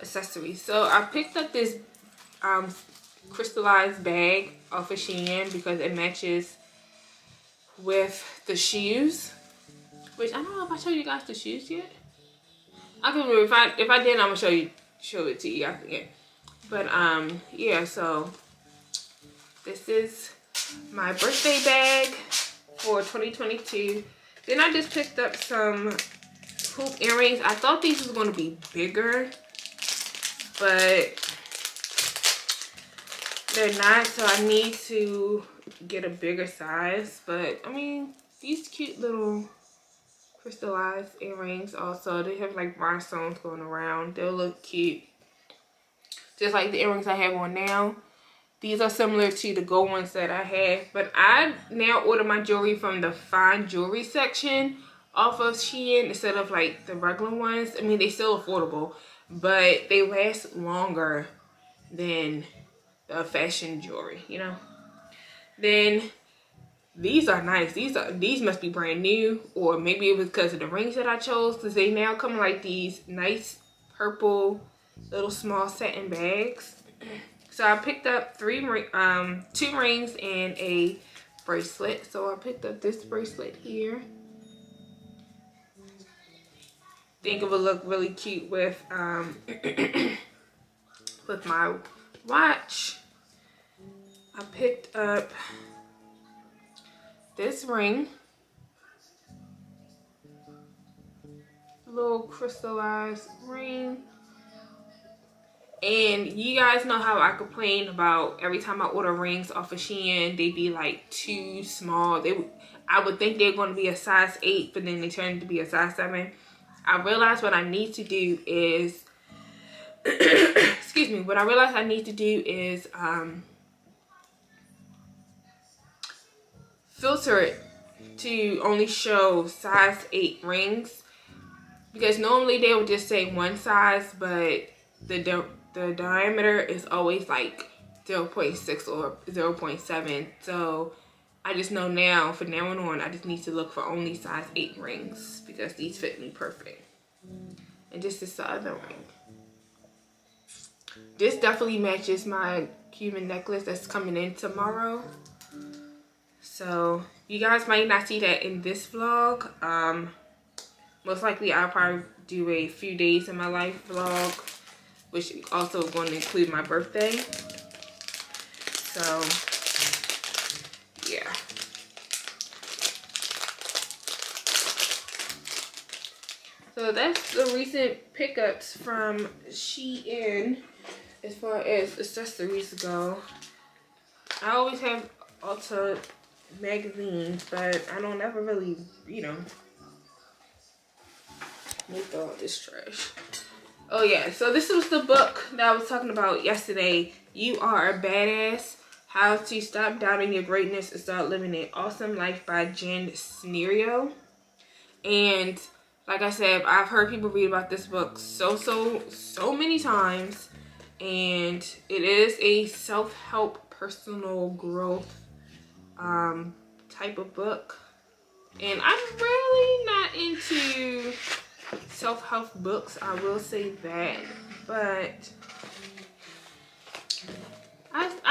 accessories. So I picked up this crystallized bag off of Shein because it matches with the shoes, which I don't know if I showed you guys the shoes yet. I can remember if I did, I'm gonna show it to you. I forget, but yeah. So this is my birthday bag for 2022. Then I just picked up some hoop earrings. I thought these was gonna be bigger, but they're not. So I need to get a bigger size, but I mean, these cute little crystallized earrings, also they have like rhinestones going around. They'll look cute, just like the earrings I have on now. These are similar to the gold ones that I had, but I now order my jewelry from the fine jewelry section off of Shein instead of like the regular ones. I mean, they're still affordable, but they last longer than the fashion jewelry, you know. Then these are nice. These must be brand new, or maybe it was because of the rings that I chose, because they now come in like these nice purple little small satin bags. So I picked up two rings and a bracelet. So I picked up this bracelet here. Think it would look really cute with with my watch. I picked up this ring, a little crystallized ring. And you guys know how I complain about every time I order rings off of Shein, they be like too small. I would think they're going to be a size 8, but then they turn to be a size 7. I realized what I need to do is, excuse me, what I realized I need to do is, filter it to only show size 8 rings, because normally they would just say one size, but the diameter is always like 0.6 or 0.7. So I just know now, from now on, I just need to look for only size 8 rings because these fit me perfect. And this is the other ring. This definitely matches my Cuban necklace that's coming in tomorrow. So you guys might not see that in this vlog. Most likely I'll probably do a few days in my life vlog, which also is going to include my birthday. So yeah. So that's the recent pickups from Shein as far as accessories go. I always have Ulta magazines, but I don't ever really, you know, make all this trash. Oh yeah, so this was the book that I was talking about yesterday. You Are a Badass: How to Stop Doubting Your Greatness and Start Living an Awesome Life by Jen Snerio. And like I said, I've heard people read about this book so many times, and it is a self-help, personal growth type of book, and I'm really not into self-help books, I will say that, but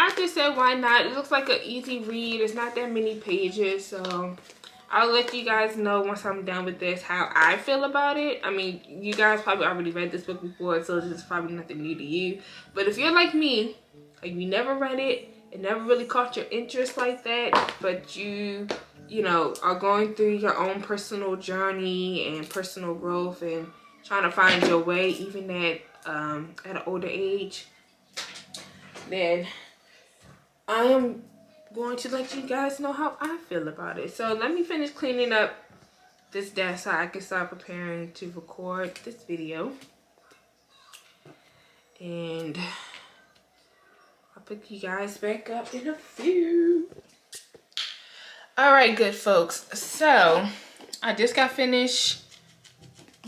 after said why not. It looks like an easy read. It's not that many pages, so I'll let you guys know once I'm done with this how I feel about it. I mean, you guys probably already read this book before, so it's probably nothing new to you. But if you're like me, like you never read it, it never really caught your interest like that, but you know, are going through your own personal journey and personal growth and trying to find your way even at an older age, then I am going to let you guys know how I feel about it. So let me finish cleaning up this desk so I can start preparing to record this video. And I'll pick you guys back up in a few. Alright, good folks. So I just got finished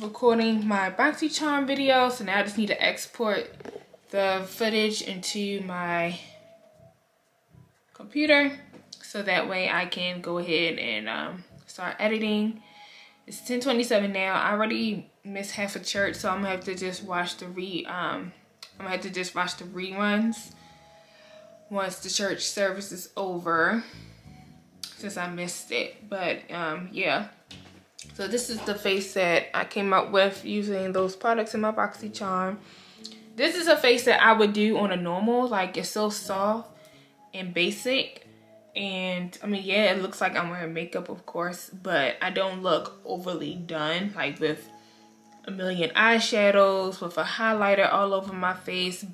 recording my Boxy Charm video, so now I just need to export the footage into my computer so that way I can go ahead and start editing. It's 10:27 now. I already missed half a church, so I'm gonna have to just watch the reruns once the church service is over, since I missed it. But yeah, so this is the face that I came up with using those products in my Boxy Charm. This is a face that I would do on a normal, like it's so soft and basic, and I mean, yeah, it looks like I'm wearing makeup, of course, but I don't look overly done, like with a million eyeshadows, with a highlighter all over my face,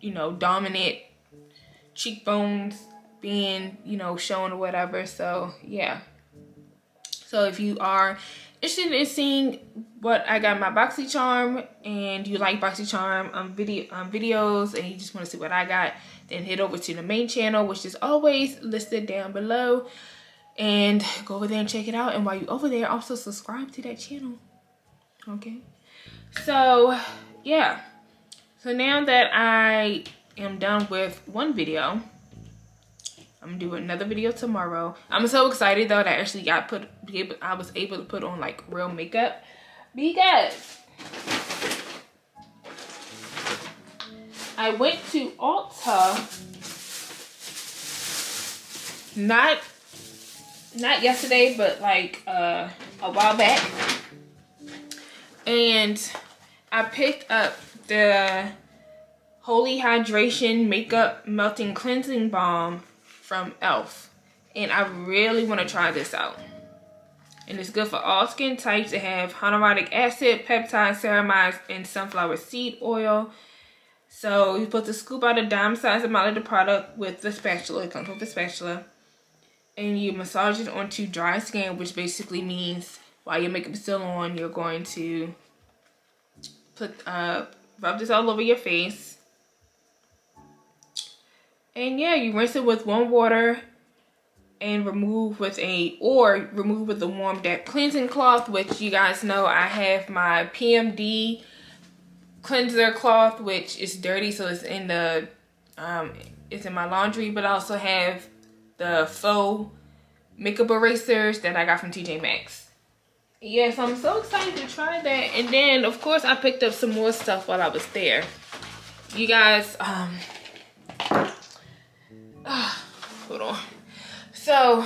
you know, dominant cheekbones being, you know, shown or whatever. So yeah, so if you are interested in seeing what I got in my Boxy Charm, and you like Boxy Charm videos, and you just want to see what I got, then head over to the main channel, which is always listed down below, and go over there and check it out. And while you're over there, also subscribe to that channel. Okay, so yeah, so now that I am done with one video, I'm gonna do another video tomorrow. I'm so excited though that I actually got I was able to put on like real makeup, because I went to Ulta not yesterday, but like a while back, and I picked up the Holy Hydration Makeup Melting Cleansing Balm from e.l.f. and I really want to try this out, and it's good for all skin types. It have hyaluronic acid, peptides, ceramides, and sunflower seed oil. So you're supposed to scoop out a dime-sized amount of the product with the spatula. It comes with the spatula, and you massage it onto dry skin, which basically means while your makeup is still on, you're going to put rub this all over your face. And yeah, you rinse it with warm water and remove with a warm damp cleansing cloth, which you guys know I have my PMD cleanser cloth, which is dirty, so it's in the it's in my laundry. But I also have the faux makeup erasers that I got from TJ Maxx. Yes, I'm so excited to try that. And then of course I picked up some more stuff while I was there. You guys, hold on. So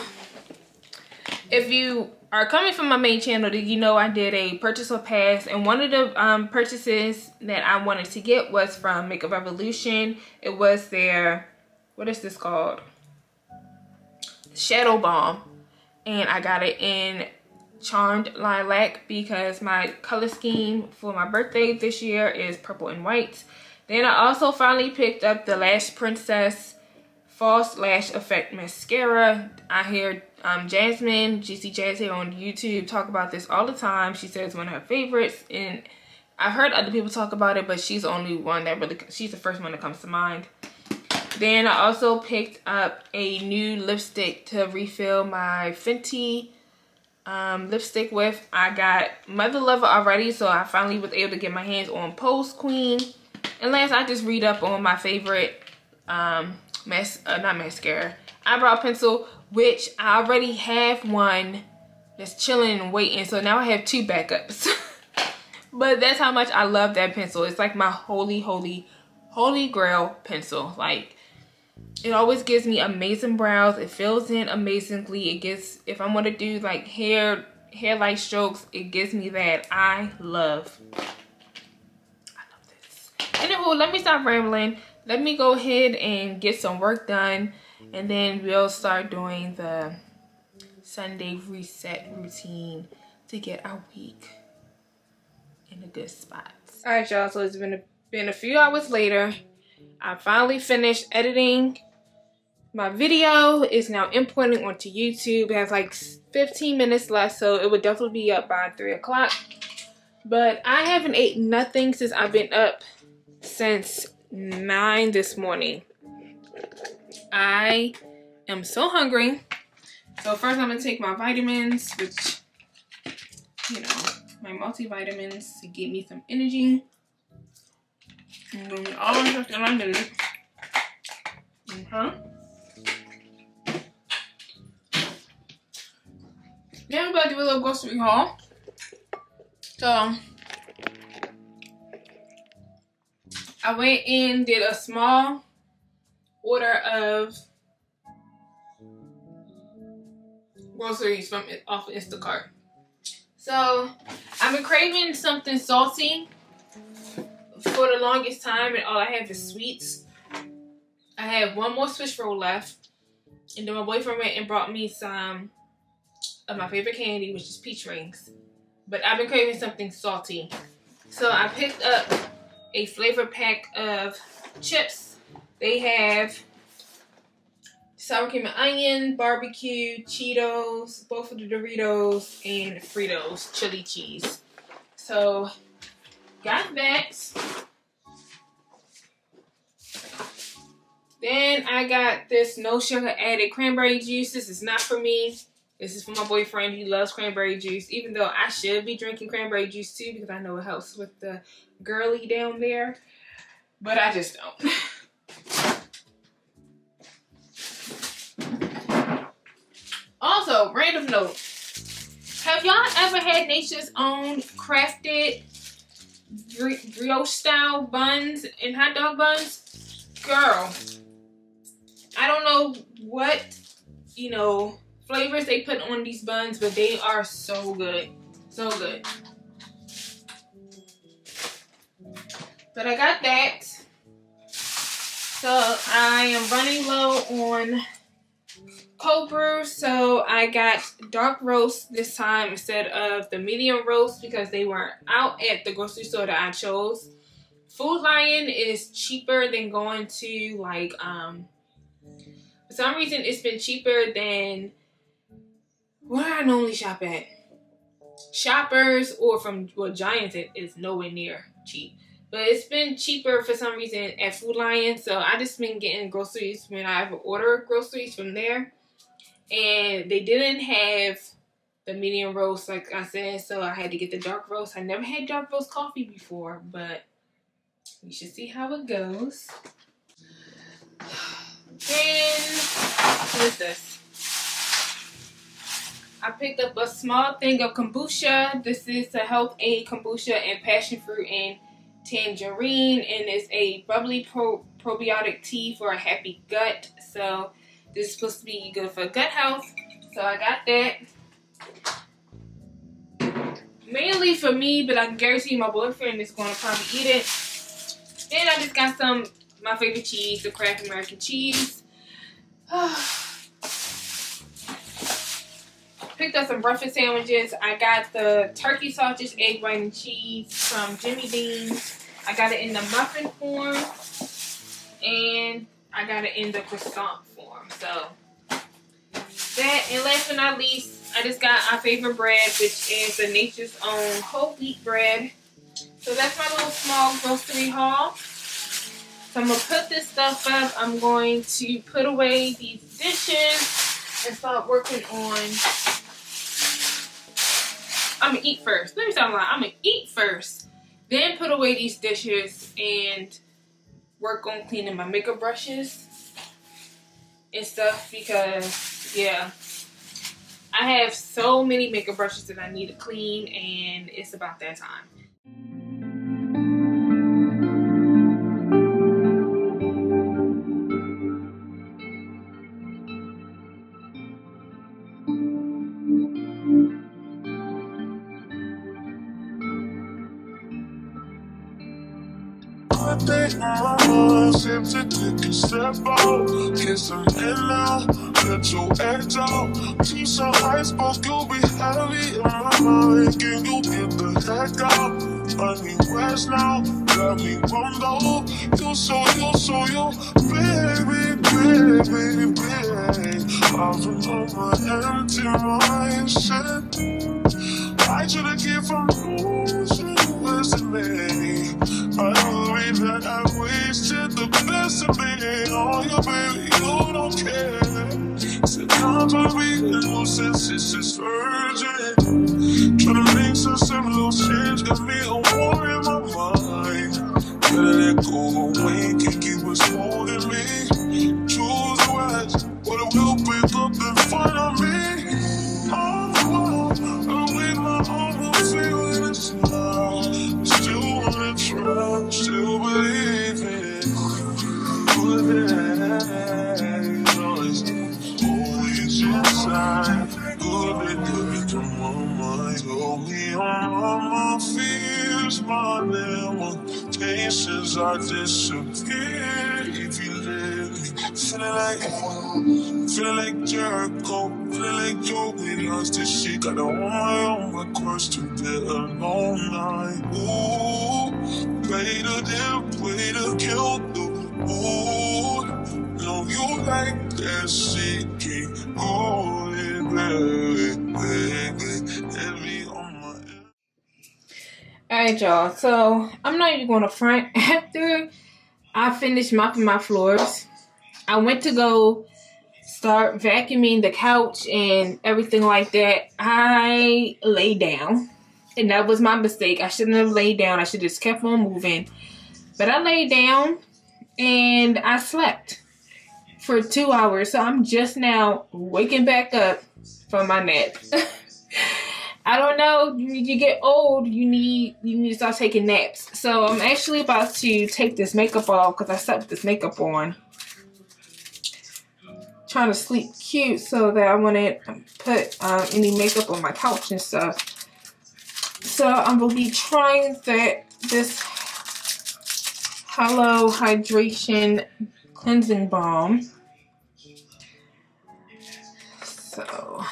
if you are coming from my main channel, then you know I did a purchase or pass, and one of the purchases that I wanted to get was from Makeup Revolution. It was their, what is this called, shadow balm, and I got it in Charmed Lilac because my color scheme for my birthday this year is purple and white. Then I also finally picked up the Lash Princess False Lash Effect Mascara. I hear Jasmine, GC Jazz here on YouTube, talk about this all the time. She says one of her favorites, and I heard other people talk about it, but she's the only one that really, she's the first one that comes to mind. Then I also picked up a new lipstick to refill my Fenty lipstick with. I got Mother Lover already, so I finally was able to get my hands on Pose Queen. And last, I just read up on my favorite eyebrow pencil, which I already have one that's chilling and waiting, so now I have two backups. But that's how much I love that pencil. It's like my holy grail pencil. Like, It always gives me amazing brows. It fills in amazingly. It gives, if I want to do like hair light strokes, it gives me that. I love this. Anywho, let me stop rambling. Let me go ahead and get some work done, and then we'll start doing the Sunday reset routine to get our week in a good spot. All right, y'all, so it's been a few hours later. I finally finished editing my video. It's now importing onto YouTube. It has like 15 minutes left, so it would definitely be up by 3 o'clock. But I haven't eaten nothing since I've been up since 9 this morning. I am so hungry. So first I'm gonna take my vitamins, which, you know, my multivitamins to give me some energy. I'm gonna be all in London. Then we're about to do a little grocery haul. So I went in, did a small order of groceries from off of Instacart. So I've been craving something salty for the longest time, and all I have is sweets. I have one more Swiss roll left, and then my boyfriend went and brought me some of my favorite candy, which is peach rings. But I've been craving something salty, so I picked up a flavor pack of chips. They have sour cream and onion, barbecue, Cheetos, both of the Doritos, and Fritos, chili cheese. So, got that. Then I got this no sugar added cranberry juice. This is not for me. This is for my boyfriend. He loves cranberry juice, even though I should be drinking cranberry juice too, because I know it helps with the girly down there, but I just don't. Also, random note, have y'all ever had Nature's Own crafted brioche style buns and hot dog buns? Girl, I don't know what, you know, flavors they put on these buns, but they are so good. So good. But I got that. So I am running low on cold brew, so I got dark roast this time instead of the medium roast because they weren't out at the grocery store that I chose. Food Lion is cheaper than going to, like, for some reason it's been cheaper than where I normally shop at. Shoppers or from, well, Giants is nowhere near cheap. But it's been cheaper for some reason at Food Lion, so I just been getting groceries when I ever order groceries from there. And they didn't have the medium roast, like I said, so I had to get the dark roast. I never had dark roast coffee before, but we should see how it goes. Then, what is this? I picked up a small thing of kombucha. This is the health aid kombucha and passion fruit and tangerine, and it's a bubbly probiotic tea for a happy gut. So this is supposed to be good for gut health, so I got that. Mainly for me, but I can guarantee my boyfriend is going to probably eat it. Then I just got some, my favorite cheese, the Kraft American cheese. Picked up some breakfast sandwiches. I got the turkey sausage, egg white, and cheese from Jimmy Dean's. I got it in the muffin form, and I got it in the croissant form. So that, and last but not least, I just got our favorite bread, which is the Nature's Own whole wheat bread. So that's my little small grocery haul. So I'm gonna put this stuff up. I'm going to put away these dishes and start working on. I'm gonna eat first. Let me stop lying. I'm gonna eat first, then put away these dishes and work on cleaning my makeup brushes and stuff, because yeah, I have so many makeup brushes that I need to clean, and it's about that time. I think my heart seems to take a step out. Kiss her in now, let your edge out. Piece of ice, but you'll be heavy in my mind. Can you get the heck out? I need rest now, let me run low. You, baby, baby, baby. I've been on my empty mind, shit. I should've kept from losing me. I worry that I wasted the best of me. Oh, you baby, you don't care. Sometimes I'm being lucid, it's just urgent. Tryna make some little shit, give me a war in my mind. Let it go away, can't keep what's holding me. Choose the words, but it will pick up in front of me. Oh, I'll wait my own feelings now. Still believe it. Put it always always your side. Good on my told me all my fears, my limitations I disappear. If you let me, feeling like Jericho, feeling like Joey lost his shit. Got on my own request to be alone night. Ooh. Way to kill the mood. No, you like that shit, keep going, baby, hit me on my... Alright, y'all, so I'm not even gonna front. After I finished mopping my floors, I went to go start vacuuming the couch and everything like that. I lay down. And that was my mistake. I shouldn't have laid down. I should have just kept on moving. But I laid down and I slept for 2 hours. So I'm just now waking back up from my nap. I don't know. You get old, you need to start taking naps. So I'm actually about to take this makeup off because I slept with this makeup on. Trying to sleep cute so that I wouldn't put any makeup on my couch and stuff. So I'm going to be trying this Hello Hydration Cleansing Balm. So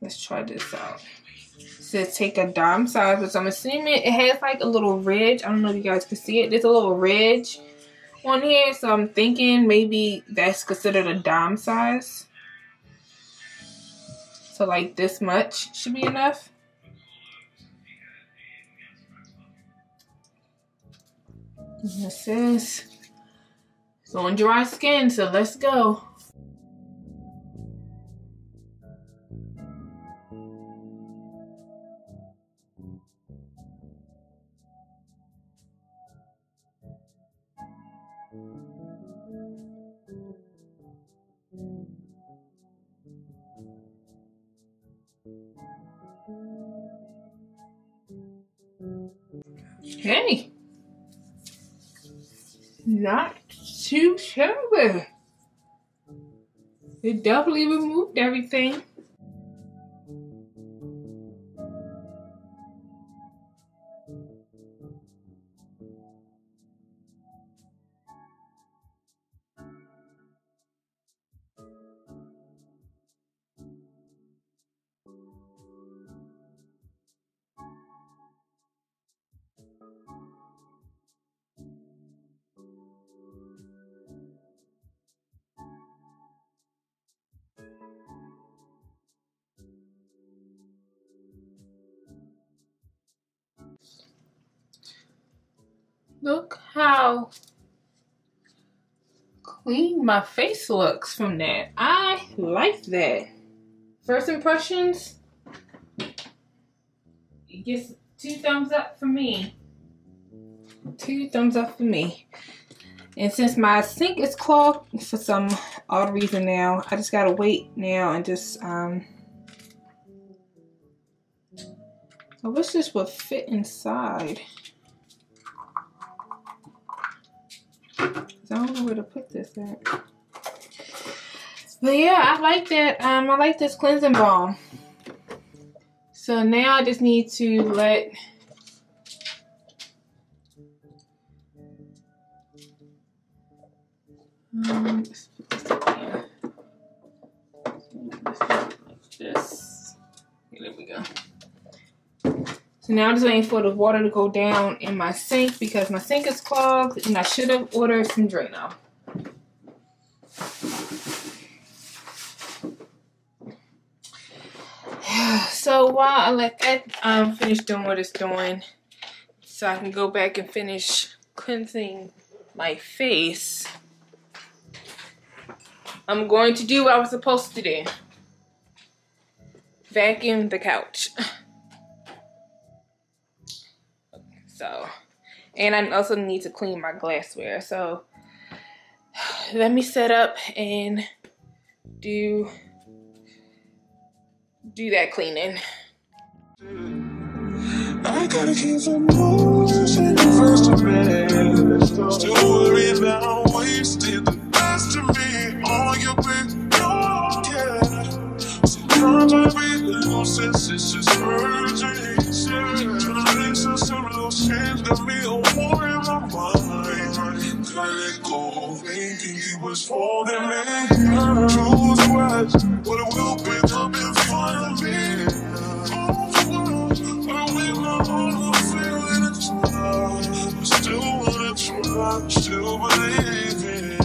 let's try this out. So take a dime size, which I'm assuming it has like a little ridge. I don't know if you guys can see it. There's a little ridge on here. So I'm thinking maybe that's considered a dime size. So like this much should be enough. This is on dry skin, so let's go. Hey. Not too shabby. It definitely removed everything. Look how clean my face looks from that. I like that. First impressions, it gets 2 thumbs up for me. 2 thumbs up for me. And since my sink is clogged for some odd reason now, I just gotta wait now and just, I wish this would fit inside. I don't know where to put this at. But yeah, I like that. I like this cleansing balm. So now I just need to let Let's put this in here. This like this. There we go. So now I'm just waiting for the water to go down in my sink because my sink is clogged and I should have ordered some Drano. So while I let that finish doing what it's doing, so I can go back and finish cleansing my face, I'm going to do what I was supposed to do. Vacuum the couch. So, and I also need to clean my glassware. So, let me set up and do that cleaning. I gotta keep some moves in the first of me. Still worried about wasting the best of me on your big dog, yeah. Sometimes I be loose and it's just urgent. Left me a war in my mind. Could I let go, thinking he was falling in. Choose wise, but it will pick up in front of me. I'll leave my own feeling it's loud. But still wanna try, still believe in it.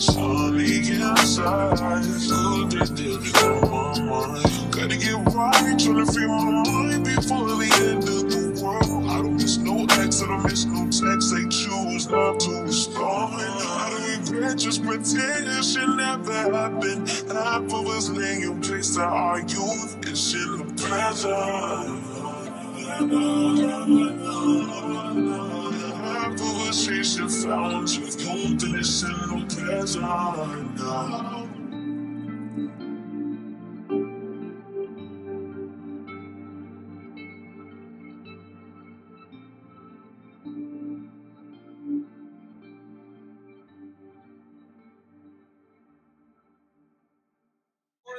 Sunny outside, so distant from my mind. Gotta get right, trying to free my mind before the end of the world. I don't miss no acts, I don't miss no texts. They choose not to respond. I don't regret, just pretend it should never happen. Half of us laying in place to our youth and shit of pleasure. Half of us chasing fountains of youth and it's shit of pleasure.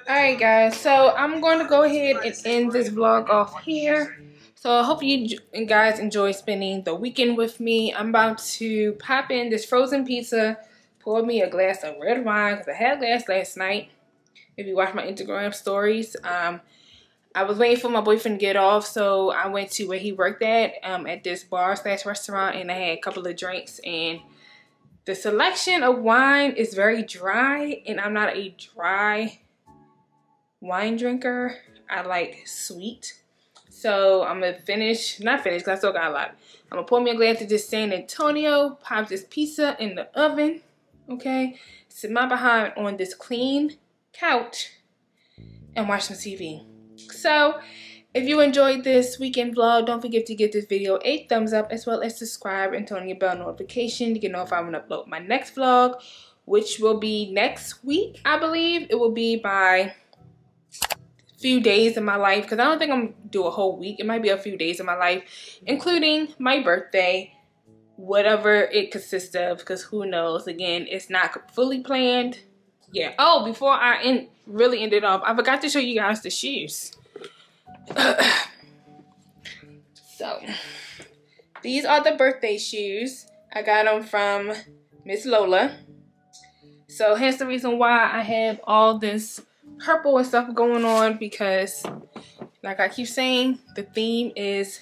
Alright guys, so I'm going to go ahead and end this vlog off here. So I hope you guys enjoy spending the weekend with me. I'm about to pop in this frozen pizza, pour me a glass of red wine because I had a glass last night. If you watch my Instagram stories, I was waiting for my boyfriend to get off, so I went to where he worked at this bar/restaurant, and I had a couple of drinks, and the selection of wine is very dry, and I'm not a dry wine drinker. I like sweet. So I'm gonna not finish because I still got a lot. I'm gonna pour me a glass of this San Antonio, pop this pizza in the oven, okay? Sit my behind on this clean couch and watch some TV. So if you enjoyed this weekend vlog, don't forget to give this video a thumbs up as well as subscribe and turn on your bell notification to get notified when I upload my next vlog, which will be next week, I believe. It will be by few days in my life, because I don't think I'm gonna do a whole week. It might be a few days in my life, including my birthday, whatever it consists of, because who knows. Again, it's not fully planned. Yeah. Oh, before I really ended off, I forgot to show you guys the shoes. So these are the birthday shoes. I got them from Miss Lola, so hence the reason why I have all this purple and stuff going on, because like I keep saying, the theme is,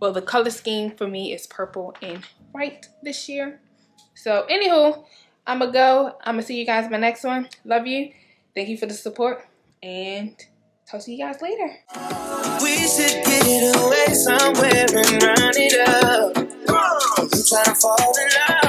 well, the color scheme for me is purple and white this year. So anywho, I'm gonna see you guys in my next one. Love you, thank you for the support, and talk to you guys later. We should get away somewhere and run it up. It's time to fall in love.